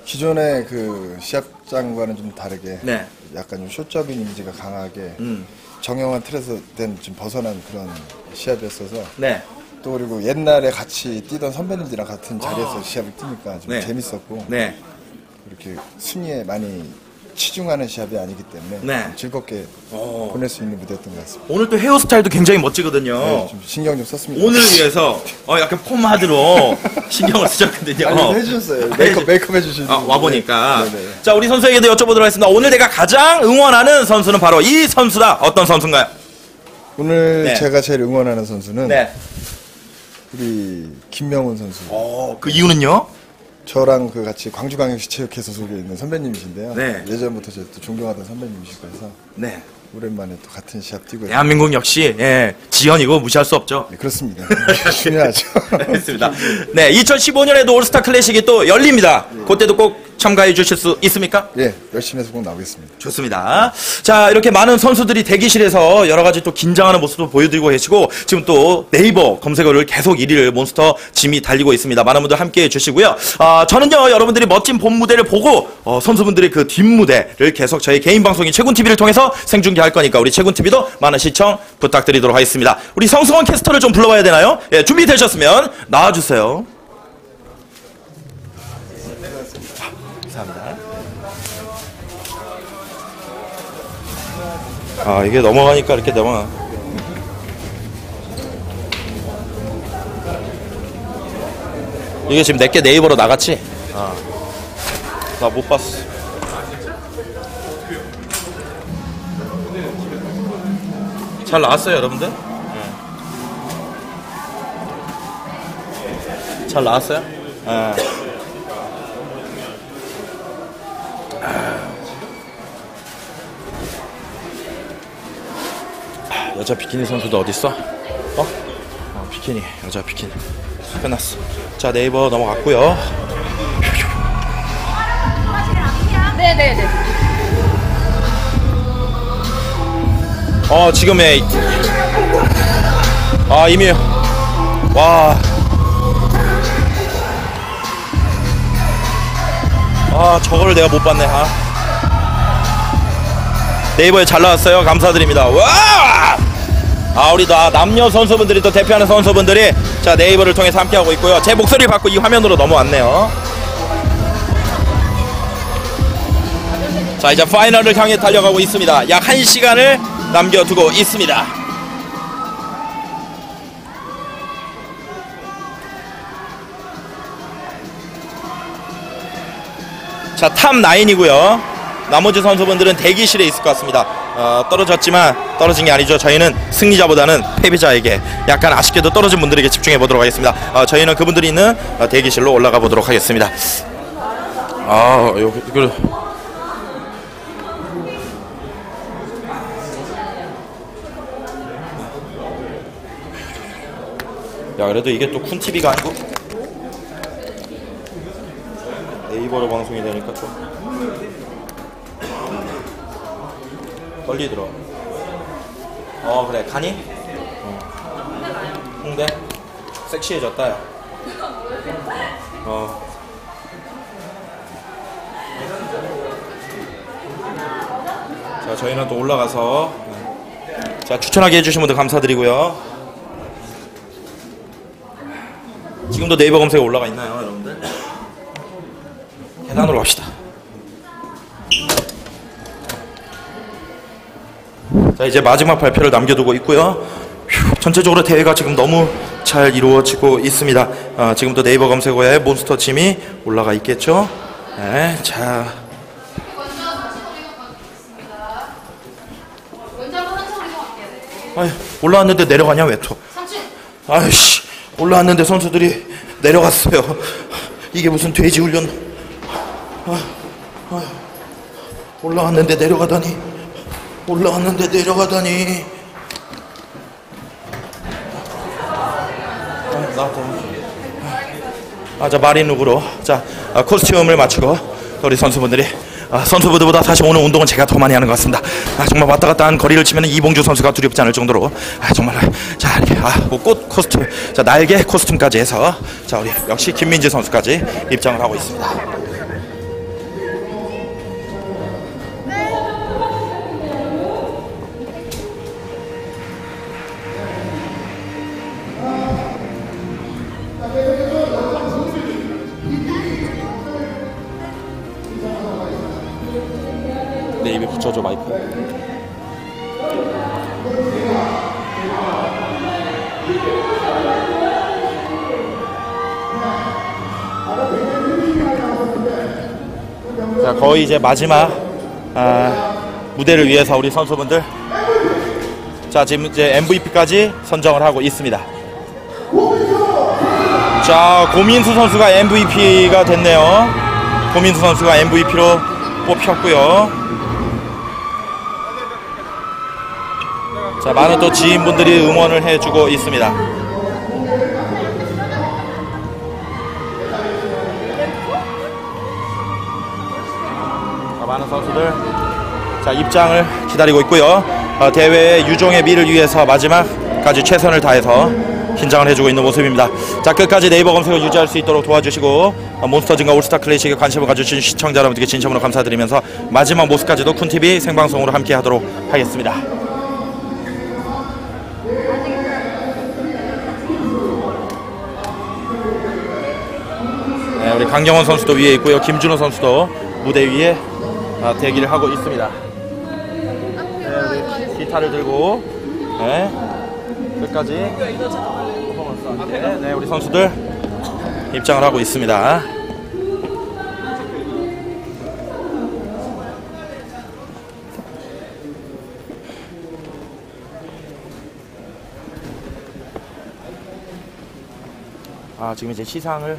기존의 그 시합장과는 좀 다르게 네. 약간 좀 쇼잡인 이미지가 강하게 음. 정형한 틀에서 된 좀 벗어난 그런 시합이었어서 네. 또 그리고 옛날에 같이 뛰던 선배님들이랑 같은 자리에서 아. 시합을 뛰니까 좀 네. 재밌었고 네. 이렇게 순위에 많이 치중하는 시합이 아니기 때문에 네. 즐겁게 오. 보낼 수 있는 무대였던 것 같습니다. 오늘 또 헤어스타일도 굉장히 멋지거든요. 네, 좀 신경 좀 썼습니다. 오늘 위해서 어, 약간 폼하드로 신경을 쓰셨거든요. 아니, 해주셨어요. 메이크업, 메이크업 해주신 아, 와보니까. 네네. 자, 우리 선수에게도 여쭤보도록 하겠습니다. 오늘 내가 가장 응원하는 선수는 바로 이 선수다. 어떤 선수인가요? 오늘 네. 제가 제일 응원하는 선수는 네. 우리 김명훈 선수. 어, 그 이유는요? 저랑 그 같이 광주광역시체육회에서 속에 있는 선배님이신데요. 네. 예전부터 제가 또 존경하던 선배님이시고 해서 네. 오랜만에 또 같은 시합 뛰고 대한민국 역시 예, 지연이고 무시할 수 없죠. 네, 그렇습니다. 중요하죠. 알겠습니다. 네, 이천십오 년에도 올스타 클래식이 또 열립니다. 예. 그때도 꼭 참가해 주실 수 있습니까? 예, 열심히 해서 꼭 나오겠습니다. 좋습니다. 자, 이렇게 많은 선수들이 대기실에서 여러 가지 또 긴장하는 모습도 보여드리고 계시고 지금 또 네이버 검색어를 계속 일 위를 몬스터짐이 달리고 있습니다. 많은 분들 함께해 주시고요. 아, 저는요, 여러분들이 멋진 본 무대를 보고 어, 선수분들의 그 뒷무대를 계속 저희 개인 방송인 최군티비를 통해서 생중계할 거니까 우리 최군티비도 많은 시청 부탁드리도록 하겠습니다. 우리 성승원 캐스터를 좀 불러봐야 되나요? 예, 준비되셨으면 나와주세요. 감사합니다. 아, 이게 넘어가니까 이렇게 넘어가. 이게 지금 내게 네이버로 나갔지? 아, 나 못 봤어. 잘 나왔어요, 여러분들? 네. 잘 나왔어요? 네. 여자 비키니 선수도 어딨어? 어? 어, 비키니, 여자 비키니. 끝났어. 자, 네이버 넘어갔고요. 네네네. 어, 지금의. 아, 이미. 와. 아, 저거를 내가 못 봤네. 아. 네이버에 잘 나왔어요. 감사드립니다. 와! 아, 우리 다 남녀 선수분들이 또 대표하는 선수분들이 자, 네이버를 통해서 함께하고 있고요. 제 목소리를 받고 이 화면으로 넘어왔네요. 자, 이제 파이널을 향해 달려가고 있습니다. 약 한 시간을 남겨두고 있습니다. 자, 탑 나인이고요. 나머지 선수분들은 대기실에 있을 것 같습니다. 어, 떨어졌지만 떨어진 게 아니죠. 저희는 승리자보다는 패배자에게 약간 아쉽게도 떨어진 분들에게 집중해 보도록 하겠습니다. 어, 저희는 그분들이 있는 대기실로 올라가 보도록 하겠습니다. 아, 여기 그 야, 그래도 이게 또 쿤티비가 아니고 네이버로 방송이 되니까 좀 떨리더라. 어, 그래, 가니? 어. 홍대? 섹시해졌다, 야. 어. 자, 저희는 또 올라가서 자, 추천하게 해주신 분들 감사드리고요. 지금도 네이버 검색에 올라가 있나요, 여러분들? 계단으로 갑시다. 자, 이제 마지막 발표를 남겨두고 있고요. 휴, 전체적으로 대회가 지금 너무 잘 이루어지고 있습니다. 어, 지금도 네이버 검색어에 몬스터짐이 올라가 있겠죠. 네, 자. 아유, 올라왔는데 내려가냐 왜 또? 아이씨, 올라왔는데 선수들이 내려갔어요. 이게 무슨 돼지 훈련? 아, 아, 올라왔는데 내려가다니. 올라왔는데 내려가다니. 아, 나왔다. 아, 자, 마린룩으로. 자, 아, 코스튬을 맞추고 우리 선수분들이. 아, 선수분들보다 사실 오늘 운동은 제가 더 많이 하는 것 같습니다. 아, 정말 왔다 갔다 한 거리를 치면 이봉주 선수가 두렵지 않을 정도로. 아, 정말. 자, 아, 뭐 꽃 코스튬, 자, 날개 코스튬까지 해서. 자, 우리 역시 김민지 선수까지 입장을 하고 있습니다. 내 입에 붙여줘 마이크. 자, 거의 이제 마지막 아, 무대를 위해서 우리 선수분들, 자, 지금 이제 엠브이피까지 선정을 하고 있습니다. 자, 고민수 선수가 엠브이피가 됐네요. 고민수 선수가 엠브이피로 뽑혔고요. 자, 많은 또 지인분들이 응원을 해주고 있습니다. 자, 많은 선수들, 자, 입장을 기다리고 있고요. 어, 대회의 유종의 미를 위해서 마지막까지 최선을 다해서 긴장을 해주고 있는 모습입니다. 자, 끝까지 네이버 검색을 유지할 수 있도록 도와주시고, 어, 몬스터짐과 올스타 클래식에 관심을 가져주신 시청자 여러분들께 진심으로 감사드리면서 마지막 모습까지도 쿤티비 생방송으로 함께 하도록 하겠습니다. 우리 강경원 선수도 위에 있고요. 김준호 선수도 무대 위에 대기를 하고 있습니다. 네, 기타를 들고, 네, 끝까지 퍼포먼스한테, 네, 우리 선수들 입장을 하고 있습니다. 아, 지금 이제 시상을.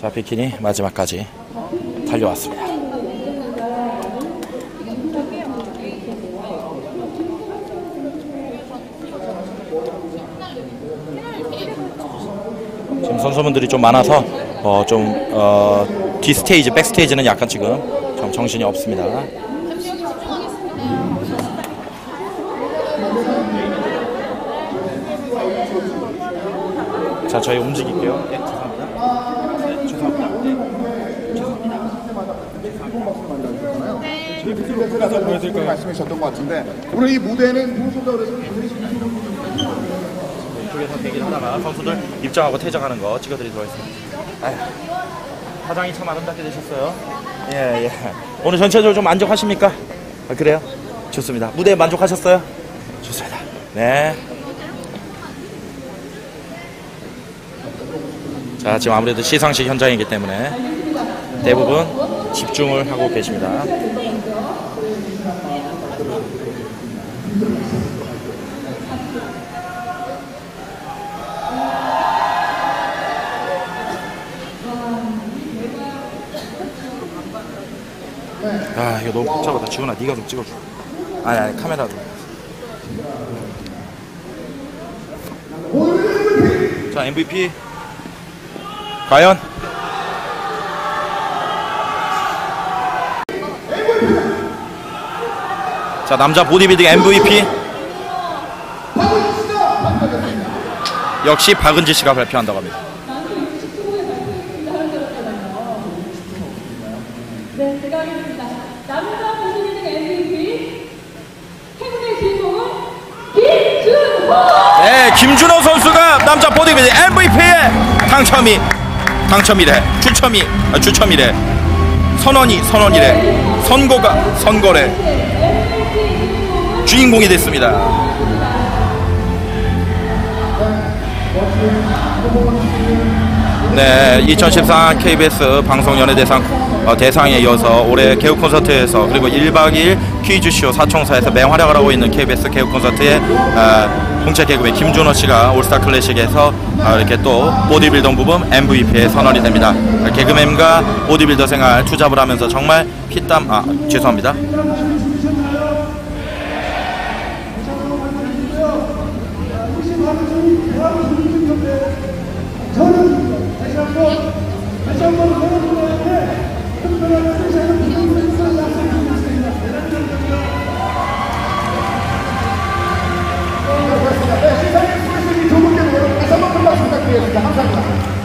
자, 비키니 마지막까지 달려왔습니다. 지금 선수분들이 좀 많아서 어, 좀 어, 뒤 스테이지, 백 스테이지는 약간 지금 좀 정신이 없습니다. 자, 저희 움직일게요. 네, 죄송합니다. 그래서 보여드릴까요? 말씀하셨던 것 같은데 오늘 이 무대는 이쪽에서 대기를 하다가 선수들 입장하고 퇴장하는 거 찍어드리도록 하겠습니다. 아유, 화장이 참 아름답게 되셨어요. 예예. 예. 오늘 전체적으로 좀 만족하십니까? 아, 그래요? 좋습니다. 무대에 만족하셨어요? 좋습니다. 네. 자, 지금 아무래도 시상식 현장이기 때문에 대부분 집중을 하고 계십니다. 아, 이거 너무 복잡하다. 지훈아, 네가 좀 찍어줘. 아니 아니, 카메라로. 자, 엠브이피 과연? 자, 남자 보디빌딩 엠브이피 역시 박은지 씨가 발표한다고 합니다. 네, 제가 하겠습니다. 남자 보디빌딩 엠브이피 행운의 주인공은 김준호. 네, 김준호 선수가 남자 보디빌딩 엠브이피에 당첨이. 당첨이래. 추첨이. 아, 추첨이래. 선언이. 선언이래. 선고가. 선거래. 주인공이 됐습니다. 네, 이천십사 케이비에스 방송연예대상 어, 대상에 이어서 올해 개국콘서트에서 그리고 일박 이일 퀴즈쇼 사총사에서 맹활약을 하고 있는 케이비에스 개국콘서트의 어, 공채 개그맨 김준호 씨가 올스타 클래식에서 이렇게 또 보디빌더 부분 엠브이피에 선언이 됩니다. 개그맨과 보디빌더 생활 투잡을 하면서 정말 피땀, 아 죄송합니다. 저는 다시 한번 다시 한번 보여드리는데 특별한 세상을 보여드리는 약속을 드리겠습니다.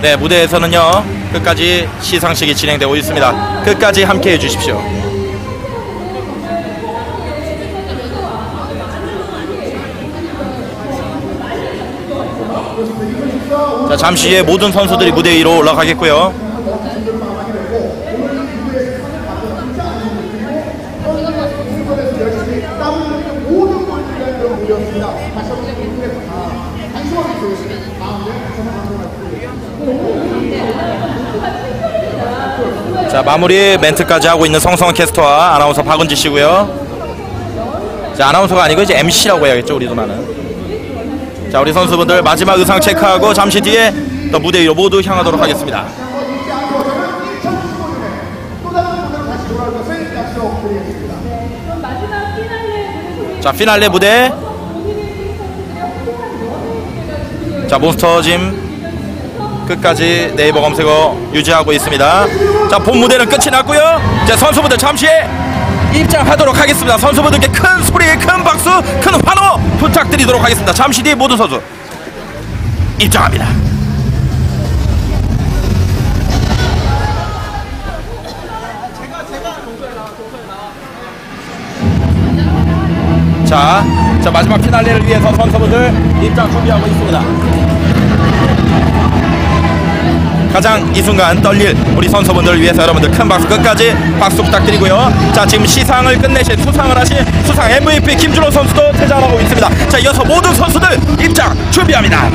네, 무대에서는요 끝까지 시상식이 진행되고 있습니다. 끝까지 함께해 주십시오. 자, 잠시 후에 모든 선수들이 무대 위로 올라가겠고요. 자, 마무리 멘트까지 하고 있는 성승원 캐스터와 아나운서 박은지 씨고요. 자, 아나운서가 아니고 이제 엠씨라고 해야겠죠, 우리도만은. 자, 우리 선수분들 마지막 의상 체크하고 잠시 뒤에 또 무대 위로 모두 향하도록 하겠습니다. 자, 피날레 무대. 자, 몬스터짐 끝까지 네이버 검색어 유지하고 있습니다. 자, 본 무대는 끝이 났고요. 자, 선수분들 잠시 입장하도록 하겠습니다. 선수분들께 큰 소리, 큰 박수, 큰 환호 부탁드리도록 하겠습니다. 잠시 뒤 모든 선수 입장합니다. 자, 자 마지막 피날레를 위해서 선수분들 입장 준비하고 있습니다. 가장 이 순간 떨릴 우리 선수분들을 위해서 여러분들 큰 박수, 끝까지 박수 부탁드리고요. 자, 지금 시상을 끝내신, 수상을 하신 수상 엠브이피 김준호 선수도 퇴장하고 있습니다. 자, 이어서 모든 선수들 입장 준비합니다.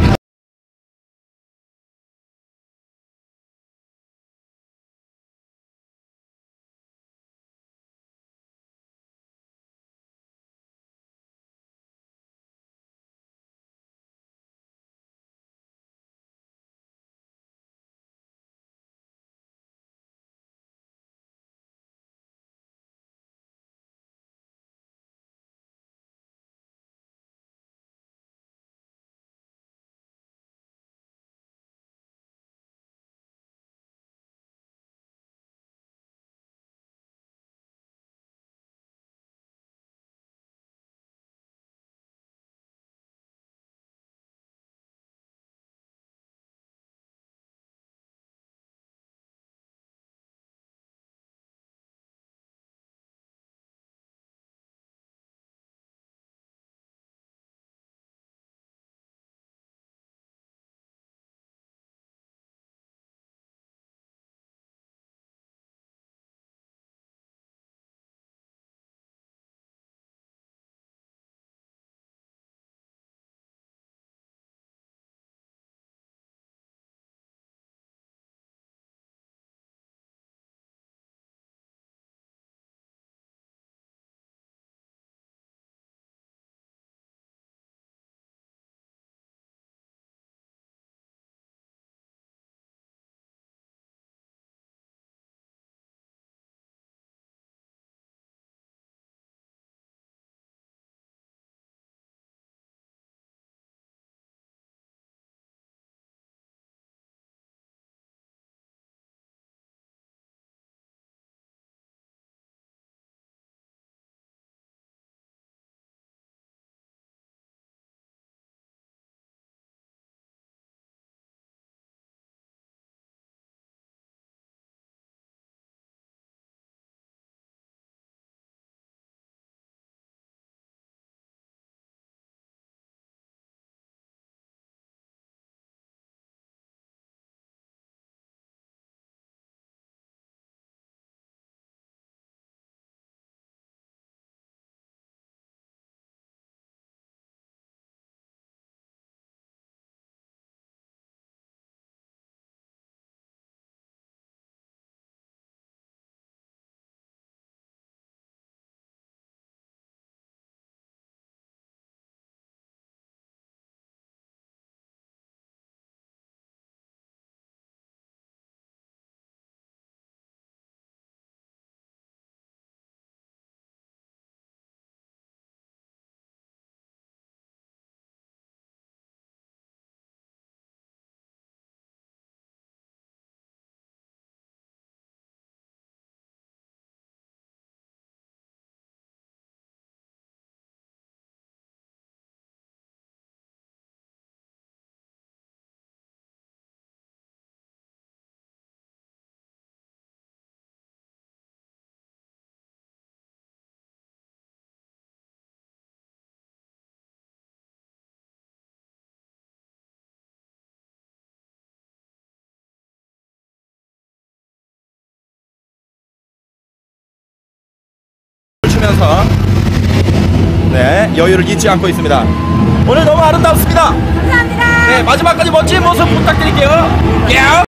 하면서 네 여유를 잊지 않고 있습니다. 오늘 너무 아름답습니다. 감사합니다. 네 마지막까지 멋진 모습 부탁드릴게요. 야!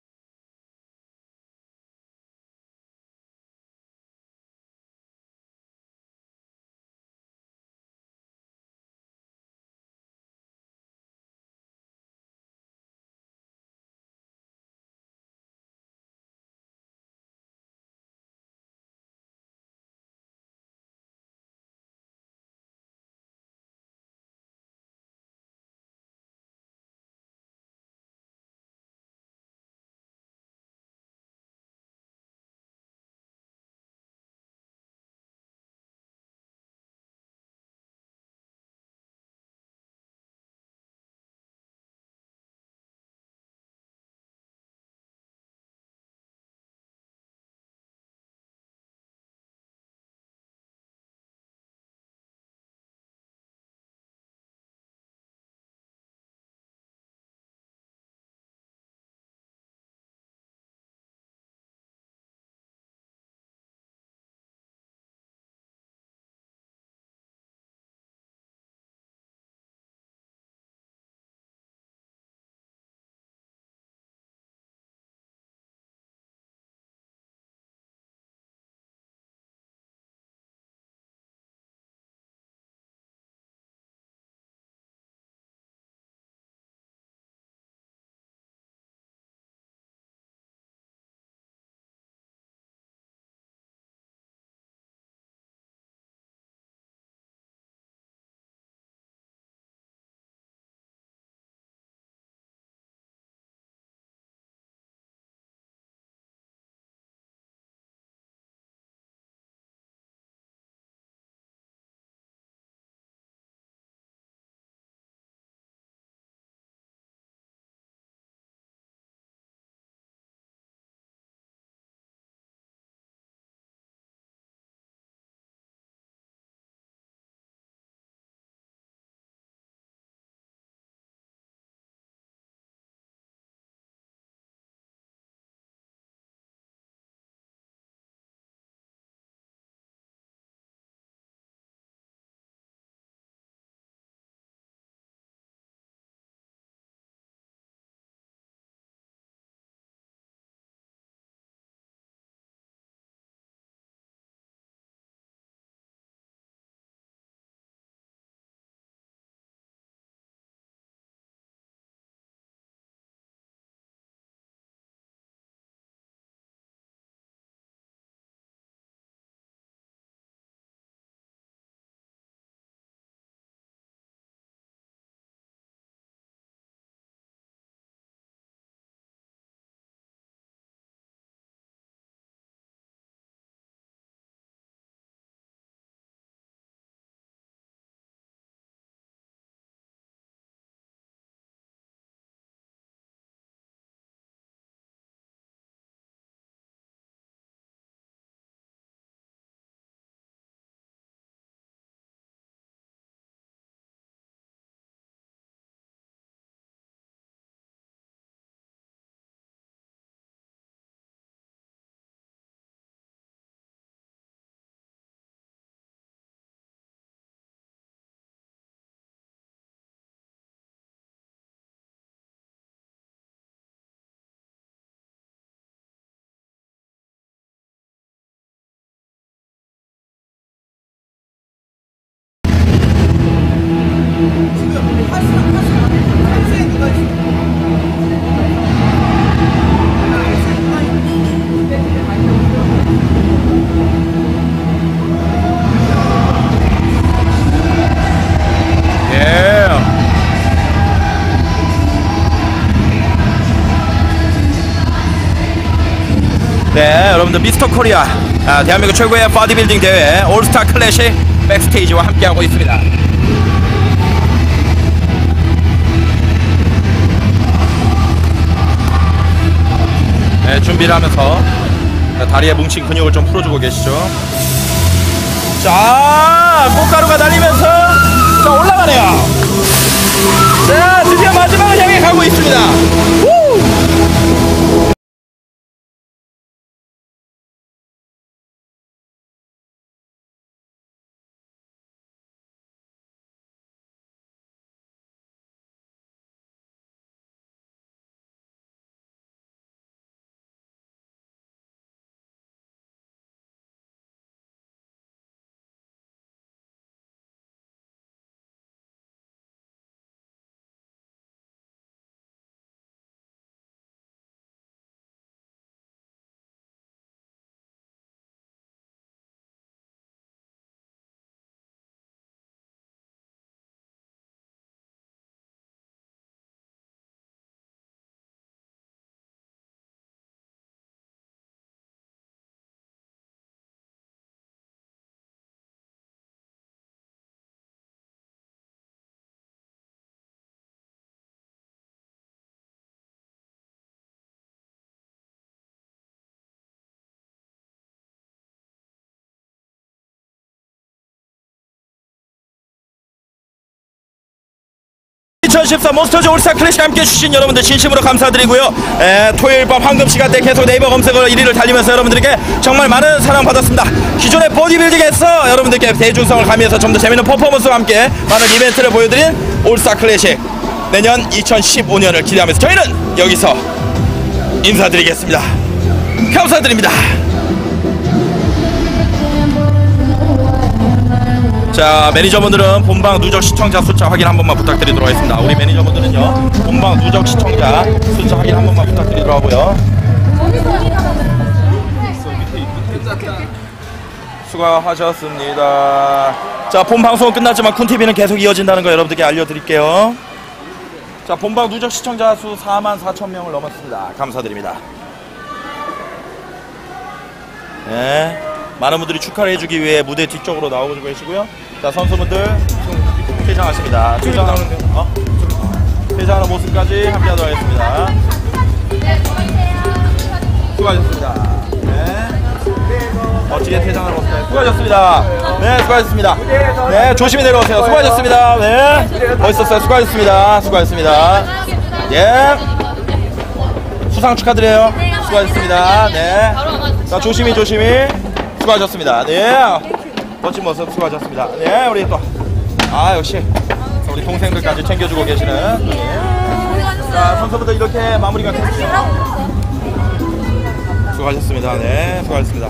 네 여러분들 미스터 코리아 아, 대한민국 최고의 바디빌딩 대회 올스타 클래식 백스테이지와 함께하고 있습니다. 네 준비를 하면서 다리에 뭉친 근육을 좀 풀어주고 계시죠. 자 꽃가루가 날리면서 자 올라가네요. 자 드디어 마지막을 향해 가고 있습니다. 우! 이천십사 몬스터짐 올스타 클래식 함께 해주신 여러분들 진심으로 감사드리고요. 에, 토요일 밤 황금 시간대 계속 네이버 검색어로 일 위를 달리면서 여러분들에게 정말 많은 사랑 받았습니다. 기존의 보디빌딩에서 여러분들께 대중성을 가미해서 좀 더 재미있는 퍼포먼스와 함께 많은 이벤트를 보여드린 올스타 클래식, 내년 이천십오 년을 기대하면서 저희는 여기서 인사드리겠습니다. 감사드립니다. 자, 매니저분들은 본방 누적 시청자 숫자 확인 한 번만 부탁드리도록 하겠습니다. 우리 매니저분들은요, 본방 누적 시청자 숫자 확인 한 번만 부탁드리도록 하고요. 수고하셨습니다. 자, 본 방송은 끝났지만 쿤티비는 계속 이어진다는 거 여러분들께 알려드릴게요. 자, 본방 누적 시청자 수 사만 사천 명을 넘었습니다. 감사드립니다. 네. 많은 분들이 축하를 해주기 위해 무대 뒤쪽으로 나오고 계시고요. 자, 선수분들 퇴장하십니다. 퇴장하는 어? 퇴장하는 모습까지 함께하도록 하겠습니다. 수고하셨습니다. 네. 어찌게 퇴장하는 모습까지 수고하셨습니다. 네, 수고하셨습니다. 네, 조심히 내려오세요. 수고하셨습니다. 네, 멋있었어요. 수고하셨습니다. 수고하셨습니다. 예. 수상 축하드려요. 수고하셨습니다. 네. 자, 조심히 조심히. 수고하셨습니다. 네, 멋진 모습 수고하셨습니다. 네, 우리 또, 아, 역시 우리 동생들까지 챙겨주고 계시는. 자, 선수분들 이렇게 마무리가 됐습니다. 수고하셨습니다. 네, 수고하셨습니다.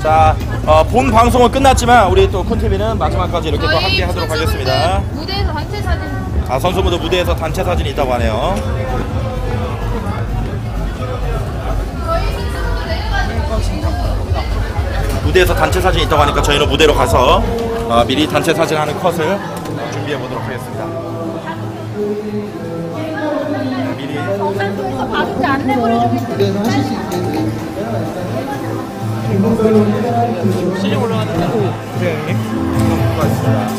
자, 어, 본 방송은 끝났지만 우리 또 쿤티비는 마지막까지 이렇게 또 함께 하도록 하겠습니다. 무대에서 단체 사진. 아, 선수분들 무대에서 단체 사진이 있다고 하네요. 무대에서 단체 사진이 있다고 하니까 저희는 무대로 가서 어, 미리 단체 사진 하는 컷을 어, 준비해 보도록 하겠습니다. 네, 미리 정상에서 봤을 때 안내 보내주겠습니다. 시리 올라가는데 네.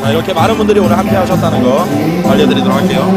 자, 이렇게 많은 분들이 오늘 함께 하셨다는 거 알려드리도록 할게요.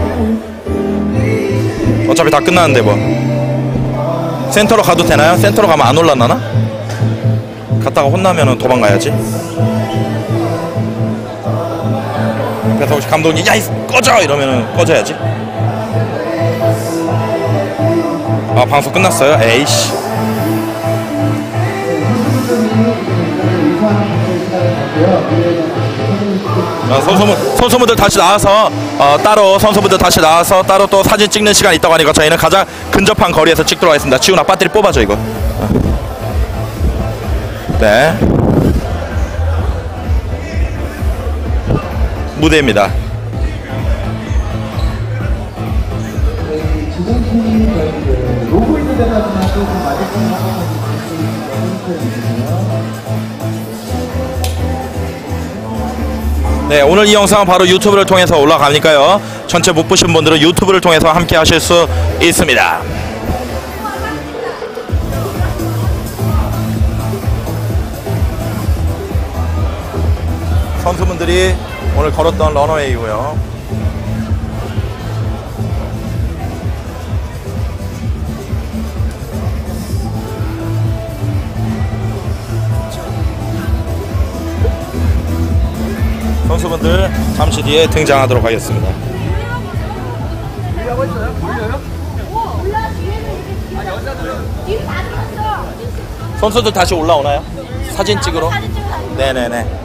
어차피 다 끝났는데 뭐 센터로 가도 되나요? 센터로 가면 안 올라나나? 갔다가 혼나면은 도망가야지. 그래서 혹시 감독님 야 이 꺼져! 이러면은 꺼져야지. 아, 방송 끝났어요? 에이씨. 선수분, 선수분들 다시 나와서 어, 따로 선수분들 다시 나와서 따로 또 사진 찍는 시간이 있다고 하니까 저희는 가장 근접한 거리에서 찍도록 하겠습니다. 지훈아, 배터리 뽑아줘 이거. 네, 무대입니다. 로고 있는 데가 좀 맞을 것. 네, 오늘 이 영상은 바로 유튜브를 통해서 올라가니까요. 전체 못 보신 분들은 유튜브를 통해서 함께 하실 수 있습니다. 선수분들이 오늘 걸었던 런어웨이고요. 선수분들 잠시 뒤에 등장하도록 하겠습니다. 선수들 다시 올라오나요? 사진 찍으러? 네네네.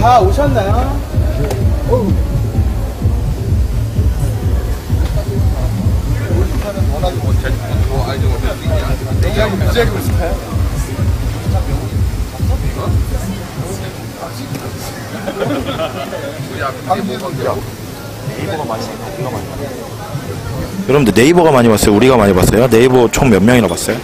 다 오셨나요? 어우. 올스타는 워낙 뭐 제주도 아이들 오면 얘기하고 무지하게 올스타야? 네이버가 많이 왔어요. 여러분들 네이버가 많이 봤어요? 우리가 많이 봤어요? 네이버 총 몇 명이나 봤어요?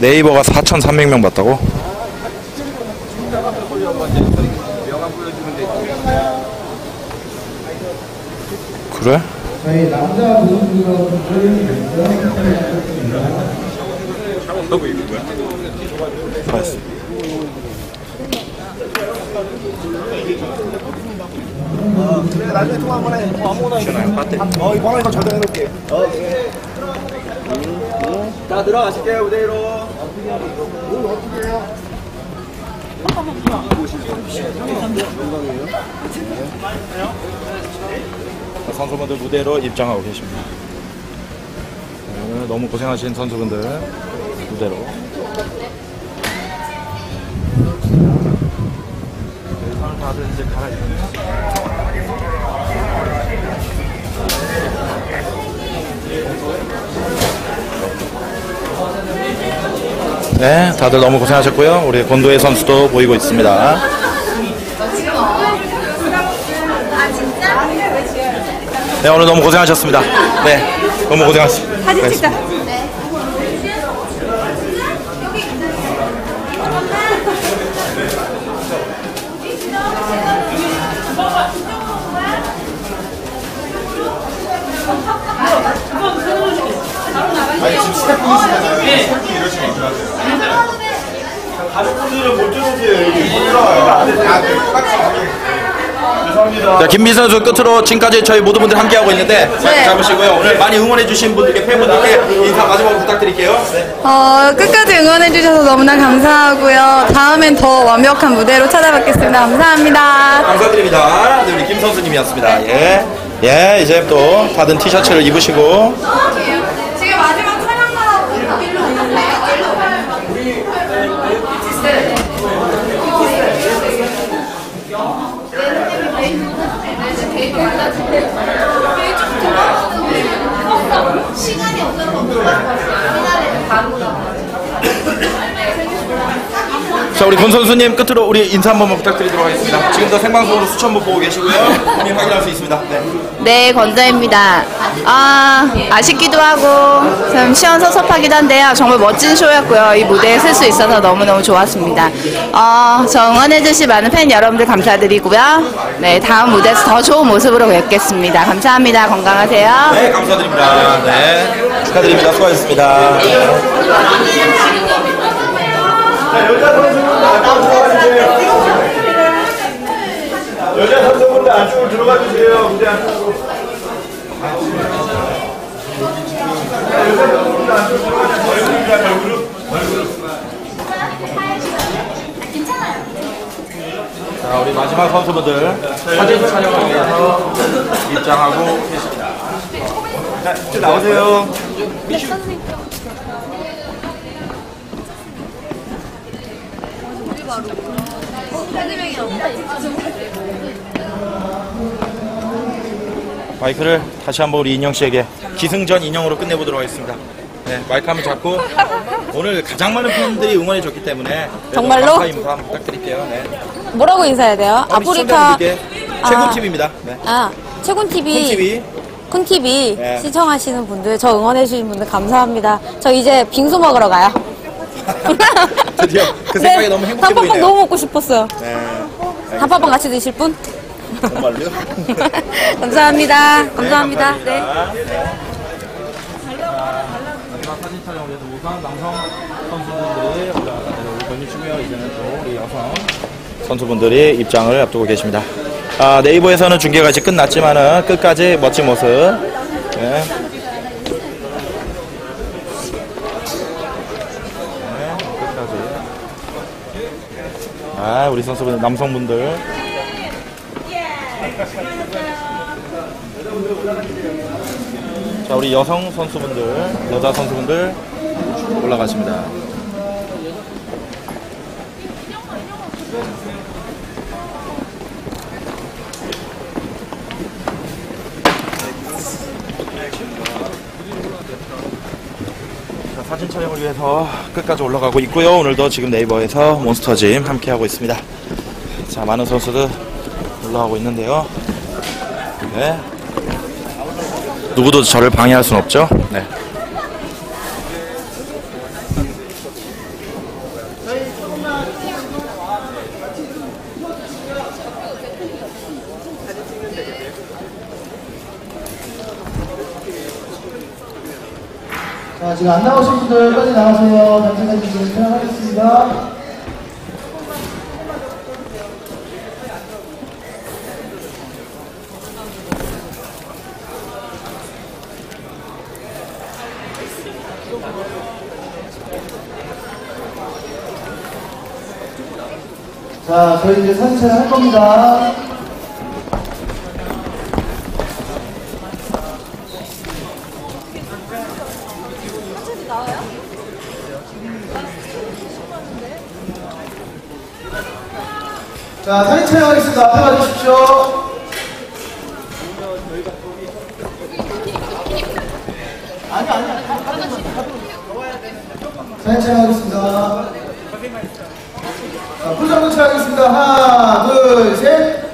네이버가 사천삼백 명 봤다고? 그래? 저희 남자분들은 샤워하고 있는 거야? 봤어. 어, 그래 나중에 통화 한번 해. 어, 아무거나 어, 이 번호 이거 저장해 놓을게. 어, 그래. 자, 들어가실게요, 무대로. 어떻게 하면 뭘 어떻게 해요? 선수분들 무대로 입장하고 계십니다. 오늘 너무 고생하신 선수분들 무대로. 다들 이제 갈아입습니다. 네, 다들 너무 고생하셨고요. 우리 권도혜 선수도 보이고 있습니다. 네, 오늘 너무 고생하셨습니다. 네, 너무 고생하셨습니다. 사진 찍자. 네. 아니 지금 스태프분이시잖아요. 네. 스태프분이 이러시면 좋아하세요. 가족분들은 못 들어오세요. 여기 못 들어와요. 감사합니다. 자, 김민지 선수 끝으로 지금까지 저희 모든 분들 함께하고 있는데 잘 잡으시고요. 네. 오늘 많이 응원해주신 분들께 팬분들께 인사 마지막으로 부탁드릴게요. 네. 어, 끝까지 응원해주셔서 너무나 감사하고요. 다음엔 더 완벽한 무대로 찾아뵙겠습니다. 감사합니다. 감사드립니다. 네, 우리 김 선수님이었습니다. 예, 예, 이제 또 받은 티셔츠를 입으시고. 지금 마지막 촬영만 일로 오세요. 시간이 없어서 자, 우리 권 선수님 끝으로 우리 인사 한 번만 부탁드리도록 하겠습니다. 지금도 생방송으로 수천 분 보고 계시고요. 본인 확인할 수 있습니다. 네, 네, 권자입니다. 아, 아쉽기도 하고 참 시원섭섭하기도 한데요. 정말 멋진 쇼였고요. 이 무대에 설 수 있어서 너무너무 좋았습니다. 어, 저 응원해주신 많은 팬 여러분들 감사드리고요. 네, 다음 무대에서 더 좋은 모습으로 뵙겠습니다. 감사합니다. 건강하세요. 네, 감사드립니다. 네, 축하드립니다. 수고하셨습니다. 여자 선수분들 안쪽으로 들어가주세요. 여자 선수분들 안쪽으로 들어가주세요. 무대 안쪽으로. 여자 선수분들 안쪽으로 들어가주세요. 얼굴, 얼굴. 괜찮아요. 자, 우리 마지막 선수분들 사진 촬영을 위해서 입장하고 계십니다. 자, 이제 나오세요. 마이크를 다시 한번 우리 인영 씨에게 기승전 인형으로 끝내보도록 하겠습니다. 네, 마이크 한번 잡고 오늘 가장 많은 팬들이 응원해줬기 때문에 정말로 감사 인사 한번 부탁드릴게요. 네. 뭐라고 인사해야 돼요? 아프리카 최군티비입니다. 네. 아, 최군티비 쿤티비 네. 시청하시는 분들, 저 응원해주신 분들 감사합니다. 저 이제 빙수 먹으러 가요. 드디어 그 생각이 네, 너무 행복해 보이네요. 단팥빵 너무 먹고 싶었어요. 네, 단팥빵 같이 드실 분? 정말요? 감사합니다. 네, 감사합니다. 네, 감사합니다. 네. 마지막 사진 촬영을 위해서 우선 남성 선수분들이 올라가서 견주시고요. 이제는 또 우리 여성 선수분들이 입장을 앞두고 계십니다. 아, 네이버에서는 중계가 이제 끝났지만은 끝까지 멋진 모습. 네. 아, 우리 선수분들, 남성분들. 예. 예. 자, 우리 여성 선수분들, 여자 선수분들 올라가십니다. 자, 사진 촬영을 위해서 끝까지 올라가고 있고요. 오늘도 지금 네이버에서 몬스터짐 함께하고 있습니다. 자, 많은 선수들 올라가고 있는데요. 네. 누구도 저를 방해할 순 없죠? 네. 자, 지금 안 나오신 분들 빨리 나오세요. 당신까지 지금 촬영하겠습니다. 자, 저희 이제 사진 촬영 할 겁니다. 사진이 나와요? 자, 사진 촬영하겠습니다. 앞에 와주십시오. 아니, 아니, 사진 촬영하겠습니다. 자, 포장도 촬영하겠습니다. 하나, 둘, 셋.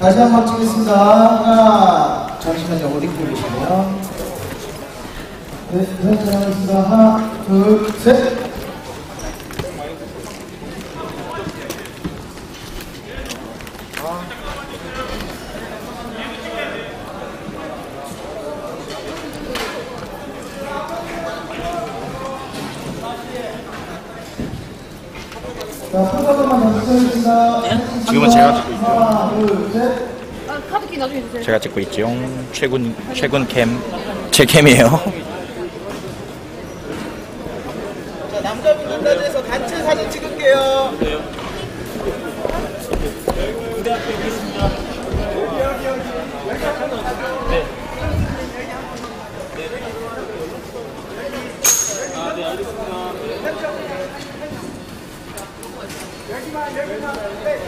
다시 한번 찍겠습니다. 하나, 잠시만요. 어디 보이시나요? 네, 사진 촬영하겠습니다. 하나, 둘, 셋. 지금은 제가 찍고 있죠. 하나, 둘, 셋. 아, 카드키 나중에 주세요. 제가 찍고 있죠. 최군, 최군 캠. 제 캠이에요. 자, 남자분들 따라서 단체 사진 찍을게요. 네. 무대 앞에 있겠습니다. 네. 아, 네, 알겠습니다. 여기만 여기만 네.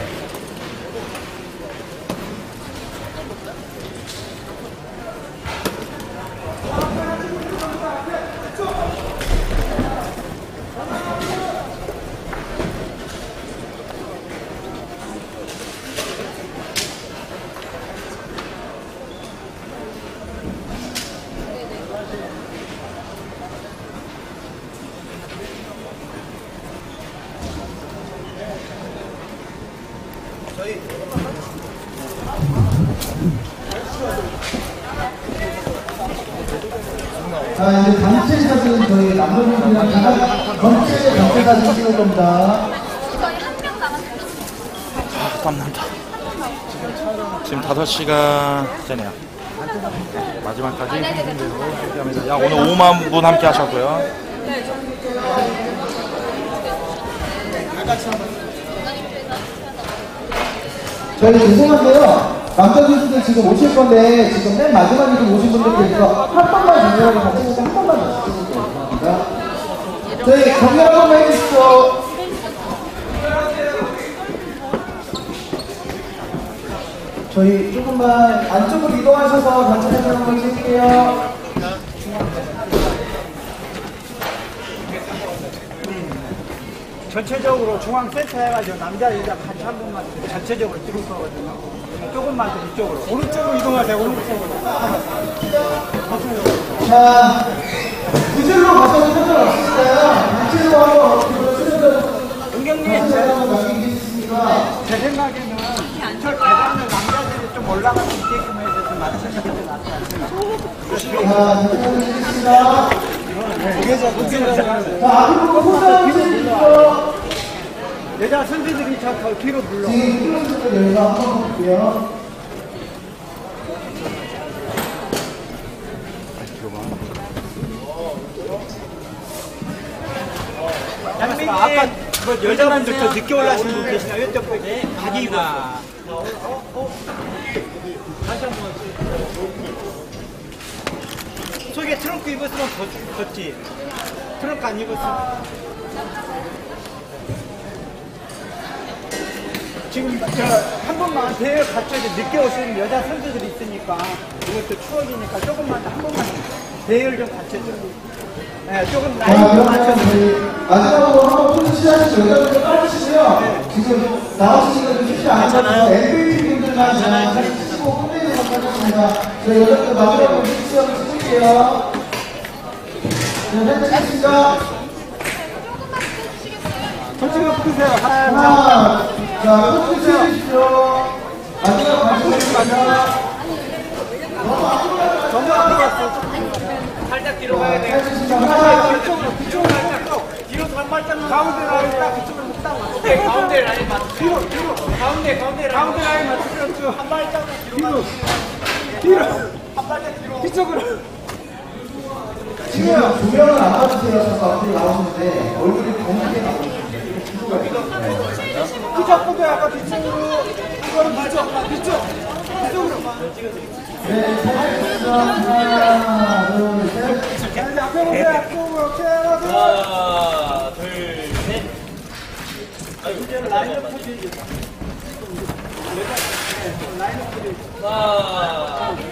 자, 이제 단체 사진 저희 남자분들이랑 다 전체 단체 사진 찍을 겁니다. 아, 땀난다. 지금 다섯 시간 되네요. 마지막까지 함께합니다. 야, 오늘 오만 분 함께 하셨고요. 저희 죄송한데요, 남자 교수들 지금 오실 건데 지금 맨 마지막에 지금 오신 분들께서 한 번만 정리하고 받으니까 한 번만 주시면 됩니다. 저희 정리 한 번만 해주시죠. 저희 조금만 안쪽으로 이동하셔서 단체 사진 한번 찍을게요. 전체적으로 중앙센터 해가지고 남자 여자 같이 한 번만 전체적으로 찍을 거거든요. 조금만 더 이쪽으로 오른쪽으로 이동하세요. 오른쪽으로. 자, 구질로 가서 찾아러 왔습니다. 구질로 한번 은경님, 제 생각에는 저 계단을 남자들이 좀 올라갈 수 있게끔 해서 좀 맞춰서 좀 낫지 않습니까? 자, 여자 선수들이 저 더 뒤로 불러. 지금 여기서 한번 볼게요. 민지, 여자분부터 늦게 올라오신 분 계시나요? 이쪽에 가기 입고. 다시 한 번. 속에 트렁크 입었으면 걷지. 트렁크 안 입었으면. 지금 한 번만 대회 갑자기 늦게 오시는 여자 선수들이 있으니까 이것도 추억이니까 조금만 한 번만 대회를 좀 갖춰줘요. 네, 조금 나이도 맞춰주세요. 마지막으로 한번 포즈 취하시죠. 여자분들 빨리 치세요. 네. 지금 나오시는 쉽지 않아요. 엠브이피분들만 잘 치시고 끝내는 것 같습니다. 저희 여자분들 마지막으로 포즈 취하고 치실게요. 네, 해주시죠. 손치고 푸세요. 하나, 자, 손치고 푸세요. 마지막 발톱이 맞아. 너무 앞으로 갔어. 살짝 뒤로 가야 돼. 뒤쪽으로, 뒤쪽으로 살짝. 뒤로 한 발짝 가운데 라인 딱 그쪽으로 딱 맞춰. 가운데 라인 맞춰. 뒤로, 뒤로. 가운데, 가운데 라인 맞춰. 한 발짝 뒤로. 뒤로. 한 발짝 뒤로. 뒤쪽으로. 지금 두 명은 안 봐주세요. 자꾸 앞에 나오시는데 얼굴이 검게 나오고 뒤쪽부터 약간 뒤쪽으로 이거는 맞죠? 뒤쪽! 뒤쪽으로 네, 잘하셨습니다. 하나, 둘, 셋. 자, 이제 앞에 보세요. 앞쪽으로 하나, 둘, 셋. 아, 이제는 라인업 포즈해주세요. 라인업 포즈해주세요. 하나, 둘,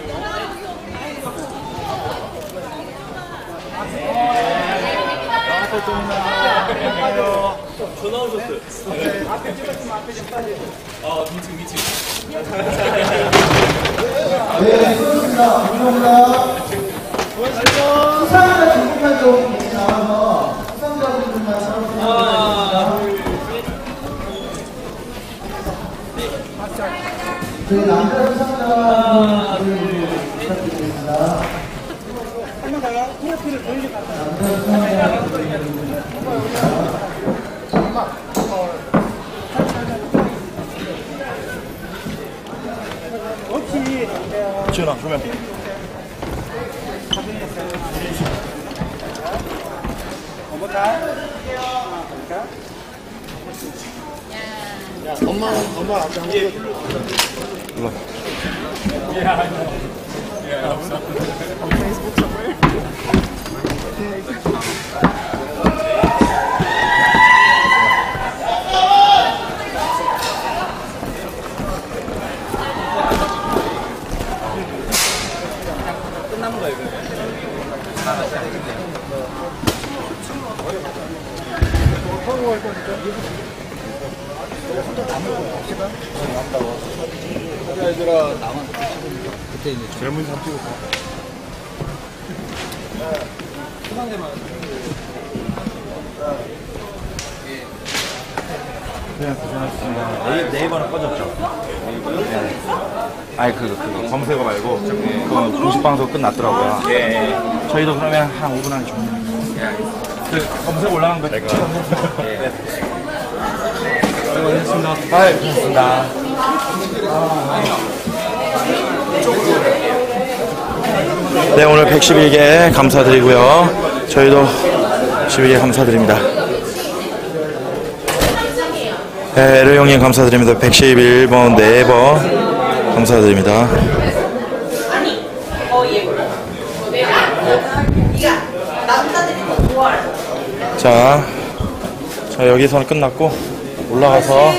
나와서 좀 나와요. 전화 오셨어요. 앞에 찍었으면 앞에 찍어야지. 아, 미친 미친. 네, 수고하셨습니다. 감사합니다. 수상자 조금만 좀 나와서 수상자 조금만 참여해주세요. 하나, 둘, 셋. 저희 남자 수상자 분들 부탁드리겠습니다. 지현아, 조명. 엄마, 엄마 안 돼. 일로. Yeah, I was up on Facebook somewhere. 끝난 거야, 이거. 다 같이 안 했네. 그때 이제 젊은 사람 찍고 수상대만 네, 고생하셨습니다. 네이버는 꺼졌죠? 네. 아니 그거 그거 검색어 말고 네. 그거 공식 방송 끝났더라고요. 네. 저희도 그러면 한 오 분 안에 종료합니다. 네. 검색어 올라간 거 찍어 네. 수고하셨습니다. 아, 고맙습니다. 아, 네, 오늘 백십일 개 감사드리고요. 저희도 십일 개 감사드립니다. 네, 에르 형님 감사드립니다. 백십일 번 네이버 감사드립니다. 자, 자 여기서는 끝났고 올라가서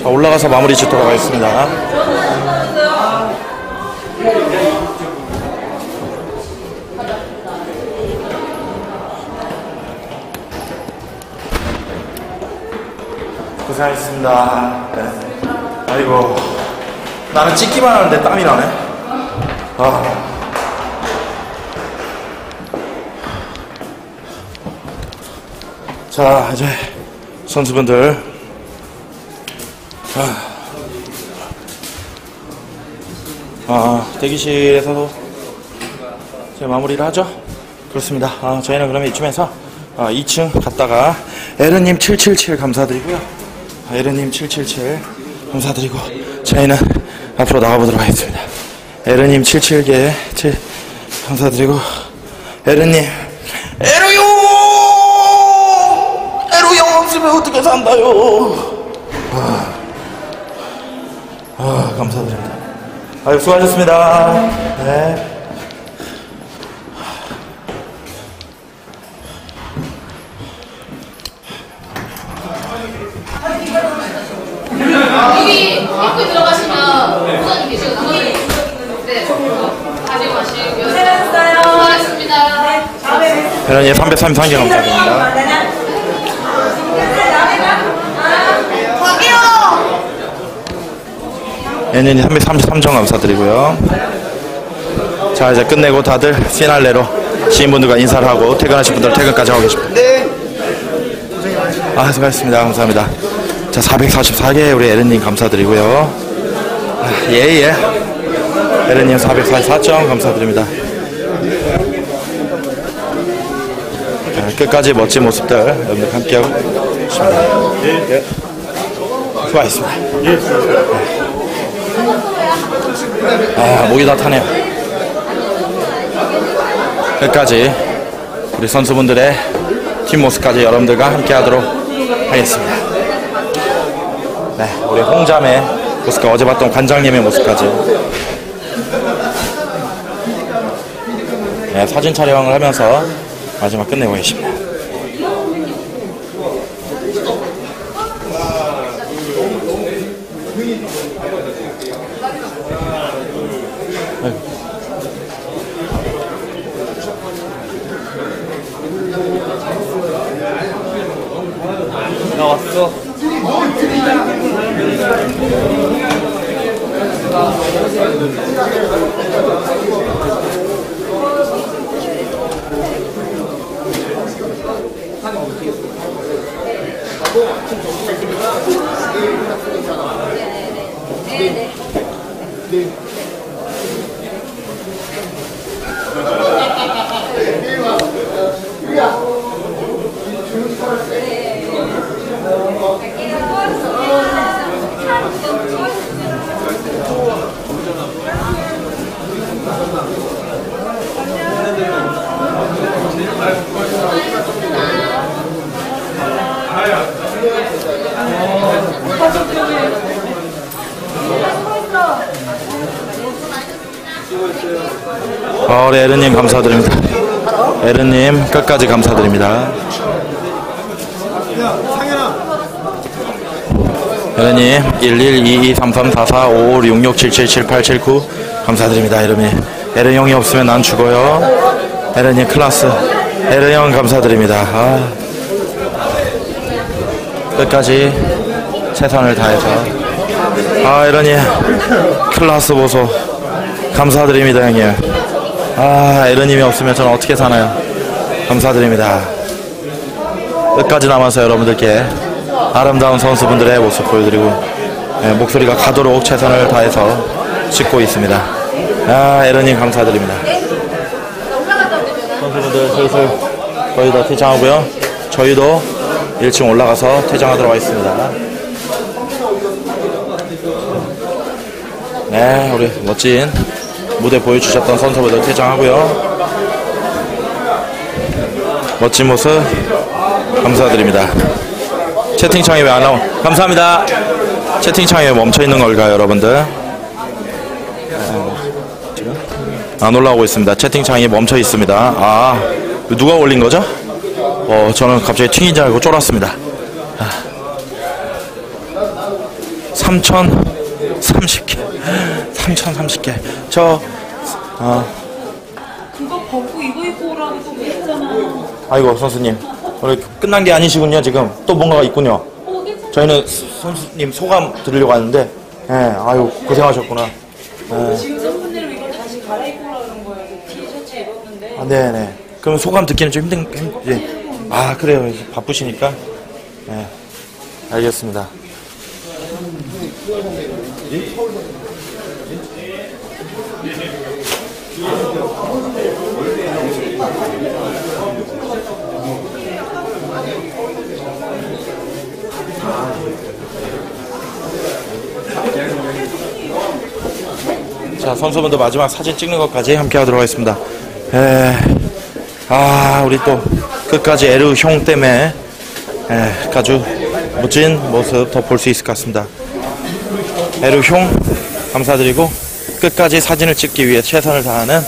자, 올라가서 마무리 짓도록 하겠습니다. 고생하셨습니다. 네. 아이고, 나는 찍기만 하는데 땀이 나네. 아. 자, 이제 선수분들 아, 대기실에서도 제가 마무리를 하죠. 그렇습니다. 아, 저희는 그러면 이쯤에서 아, 이 층 갔다가 에르님 칠칠칠 감사드리고요. 아, 에르님 칠칠칠 감사드리고 저희는 앞으로 나가보도록 하겠습니다. 에르님 칠십칠 개 감사드리고 에르님 에르요! 영혼 없으면 어떻게 산다요. 아, 아 감사드립니다. 아유 수고하셨습니다. 네. 여기 입고 들어가시면 부사님 계시고 부사님 네 가지고 마시고 고생하셨어요. 고생하셨습니다. 네 다음에 회원님 삼백삼십삼 개 감사합니다. 회원님 삼백삼십삼 점 감사드리고요. 자 이제 끝내고 다들 피날레로 시인분들과 인사를 하고 퇴근하신 분들 퇴근까지 하고 계십니다. 네 아 수고하셨습니다. 감사합니다. 자 사백사십사 개 우리 에르님 감사드리고요. 예예 아, 예. 에르님 사백사십사 점 감사드립니다. 자, 끝까지 멋진 모습들 여러분들 함께하고 싶습니다. 예. 수고하셨습니다. 예. 아 목이 다 타네요. 끝까지 우리 선수분들의 팀 모습까지 여러분들과 함께하도록 하겠습니다. 네, 우리 홍자매 모습과 어제 봤던 관장님의 모습까지 네, 사진 촬영을 하면서 마지막 끝내고 계십니다. 나 왔어. 어, 우리 에르님 감사드립니다. 에르님 끝까지 감사드립니다. 에르님 일일이이삼삼사사오오육육칠칠칠팔칠구 감사드립니다. 에르님 에르형이 없으면 난 죽어요. 에르님 클라스 에르형 감사드립니다. 아. 끝까지 최선을 다해서 아 에르님 클라스 보소 감사드립니다 형님. 아 에르님이 없으면 저는 어떻게 사나요. 감사드립니다. 끝까지 남아서 여러분들께 아름다운 선수분들의 모습 보여드리고 네, 목소리가 가도록 최선을 다해서 짓고 있습니다. 아 에르님 감사드립니다. 선수분들 슬슬 거의 다 퇴장하고요. 저희도 일 층 올라가서 퇴장하도록 하겠습니다. 네 우리 멋진 무대 보여주셨던 선수분들 퇴장하고요. 멋진 모습 감사드립니다. 채팅창이 왜 안 나오? 감사합니다. 채팅창이 왜 멈춰있는 걸까요 여러분들? 안 올라오고 있습니다. 채팅창이 멈춰있습니다. 아 누가 올린 거죠? 어 저는 갑자기 튕긴 줄 알고 쫄았습니다. 삼천 삼십 개 삼천 삼십 개 저 아 그거 벗고 이거 입고 오라고 또 그랬잖아. 아이고 선수님 오늘 끝난 게 아니시군요. 지금 또 뭔가가 있군요. 저희는 선수님 소감 들으려고 하는데 예 아유 고생하셨구나. 예. 지금 선분들은 이걸 다시 갈아입고 오라 그런 거예요. 티셔츠 입었는데. 아, 네네. 그럼 소감 듣기는 좀 힘든 힘, 예. 아 그래요 바쁘시니까. 예 알겠습니다. 자 선수분들 마지막 사진 찍는 것까지 함께 하도록 하겠습니다. 에... 아 우리 또 끝까지 에르 형 때문에 에, 아주 멋진 모습 더 볼 수 있을 것 같습니다. 에르숑 감사드리고 끝까지 사진을 찍기 위해 최선을 다하는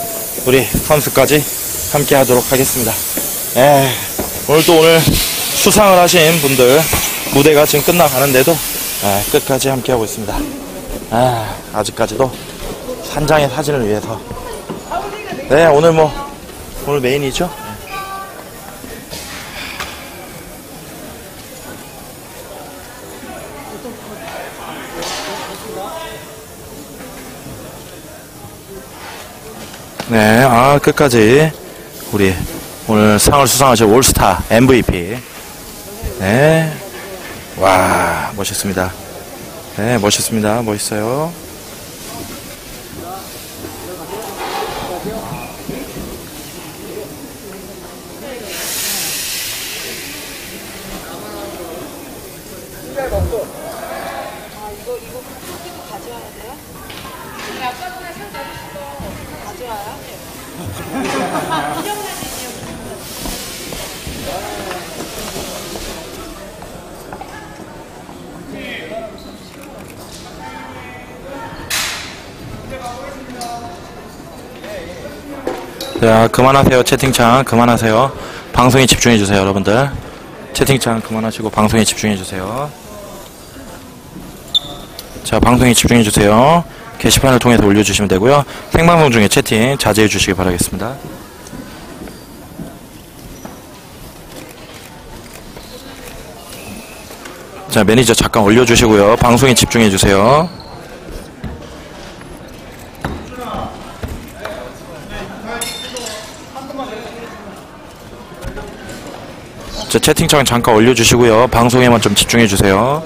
우리 선수까지 함께 하도록 하겠습니다. 에, 오늘 또 오늘 수상을 하신 분들 무대가 지금 끝나가는데도 에, 끝까지 함께 하고 있습니다. 아, 아직까지도 한 장의 사진을 위해서. 네, 오늘 뭐 오늘 메인이죠. 네, 아, 끝까지 우리 오늘 상을 수상하신 올스타 엠브이피. 네, 와, 멋있습니다. 네, 멋있습니다. 멋있어요. 자, 그만하세요. 채팅창 그만하세요. 방송에 집중해주세요. 여러분들 채팅창 그만하시고 방송에 집중해주세요. 자, 방송에 집중해주세요. 게시판을 통해서 올려주시면 되고요. 생방송 중에 채팅 자제해주시기 바라겠습니다. 자, 매니저 잠깐 올려주시고요. 방송에 집중해주세요. 자, 채팅창 잠깐 올려주시고요. 방송에만 좀 집중해주세요.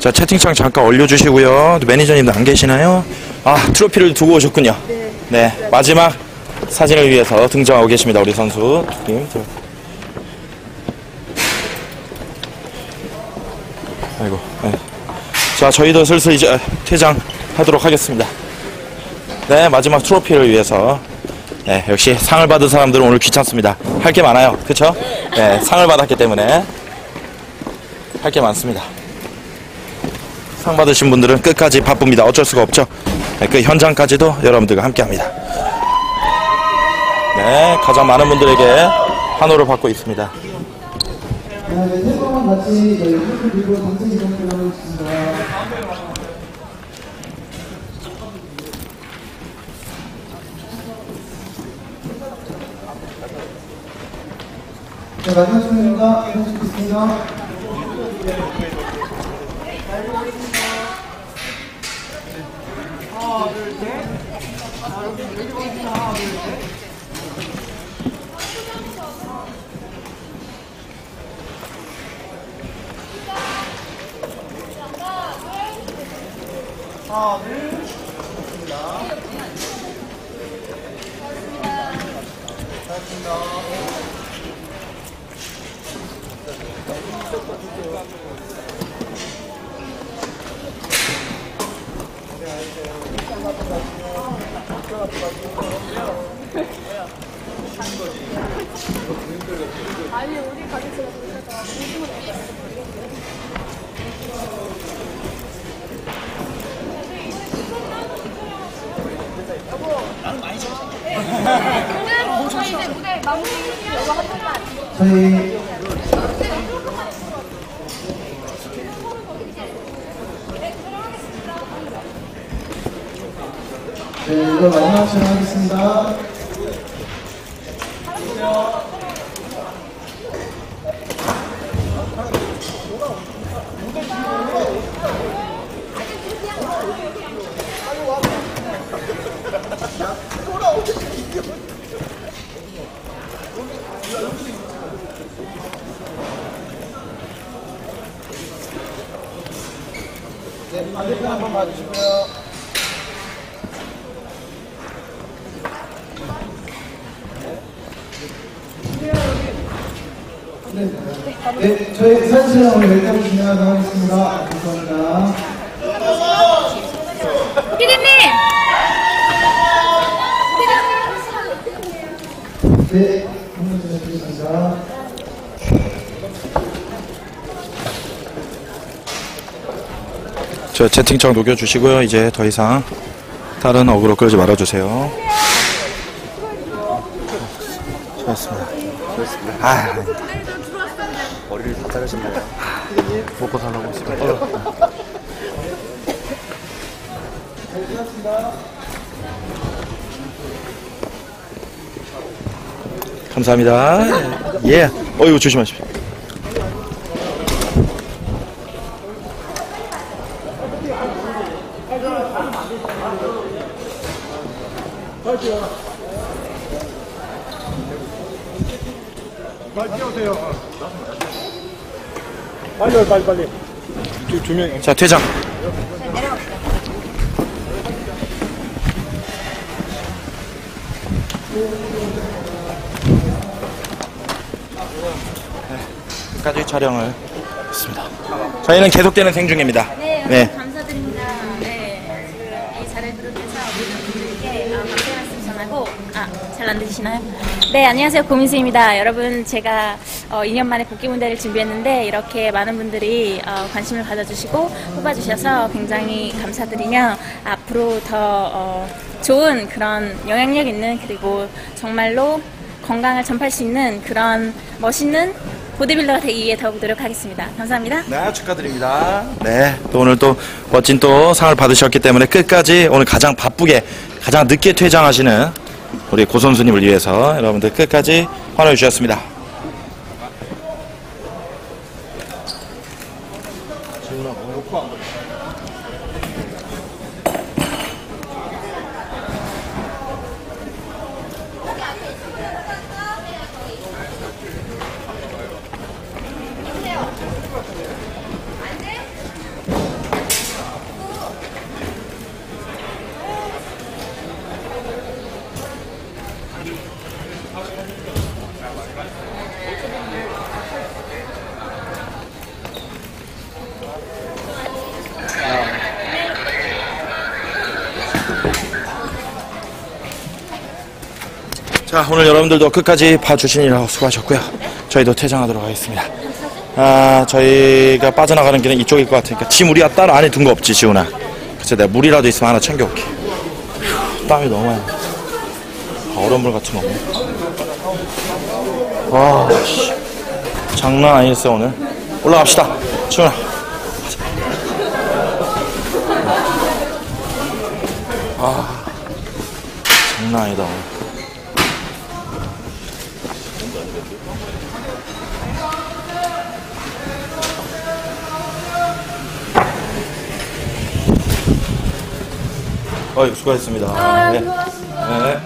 자, 채팅창 잠깐 올려주시고요. 매니저님도 안 계시나요? 아, 트로피를 두고 오셨군요. 네, 마지막 사진을 위해서 등장하고 계십니다. 우리 선수 님. 아이고, 네. 자, 저희도 슬슬 이제 퇴장하도록 하겠습니다. 네, 마지막 트로피를 위해서. 네, 역시 상을 받은 사람들은 오늘 귀찮습니다. 할 게 많아요. 그쵸? 네, 상을 받았기 때문에 할 게 많습니다. 상 받으신 분들은 끝까지 바쁩니다. 어쩔 수가 없죠. 네, 그 현장까지도 여러분들과 함께 합니다. 네, 가장 많은 분들에게 환호를 받고 있습니다. 네, 마지막입니다. 고맙습니다. 하나, 둘, 셋. 하나, 둘, 셋. 하나, 둘, 좋습니다. 잘했습니다. 아니, 우리 가게 제가 보니까 무슨 저희 네, 이걸 마지막 진행하겠습니다. 반대편 한번 봐주시고요. 네, 네, 저희 사진 촬영을 여기까지 진행하도록 하겠습니다. 감사합니다. 피디님! 네, 한번 전해드리겠습니다. 저 채팅창 녹여주시고요. 이제 더 이상 다른 어그로 끌지 말아주세요. 좋았습니다. 좋았습니다. 아, 머리를 다 자르셨네요. 먹고 살라고 하시네요. 감사합니다. 예. 어, 이거 조심하십시오. 빨리 뛰어오세요. 빨리 빨리 빨리. 두, 두 명. 자, 퇴장. 여기까지 촬영을 했습니다. 저희는 계속되는 생중계입니다. 네, 네. 감사드립니다. 네, 지금 이 자리를 비롯해서 모든 분들께 감사의 말씀 전하고, 아, 잘 안 들리시나요? 네, 안녕하세요. 고민수입니다. 여러분, 제가 어, 이 년 만에 복귀 무대를 준비했는데 이렇게 많은 분들이 어, 관심을 가져주시고 뽑아주셔서 굉장히 감사드리며, 앞으로 더 어, 좋은 그런 영향력 있는, 그리고 정말로 건강을 전파할 수 있는 그런 멋있는 보디빌더가 되기 위해 더욱 노력하겠습니다. 감사합니다. 네, 축하드립니다. 네, 또 오늘 또 멋진 또 상을 받으셨기 때문에 끝까지 오늘 가장 바쁘게 가장 늦게 퇴장하시는 우리 고선수님을 위해서 여러분들 끝까지 환호해 주셨습니다. 자, 오늘 여러분들도 끝까지 봐주시느라 수고하셨고요. 저희도 퇴장하도록 하겠습니다. 아, 저희가 빠져나가는 길은 이쪽일 것 같으니까 짐 우리가 따로 안에 둔 거 없지, 지훈아? 글쎄, 내가 물이라도 있으면 하나 챙겨올게. 휴, 땀이 너무 많이 나. 얼음물 같은 거 없네. 와, 씨. 장난 아니었어, 오늘. 올라갑시다. 지훈아. 가자. 아, 장난 아니다, 오늘. 어이, 수고하셨습니다. 아, 네. 수고하셨습니다. 네.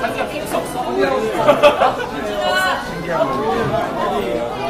사진 찍을 수 없어.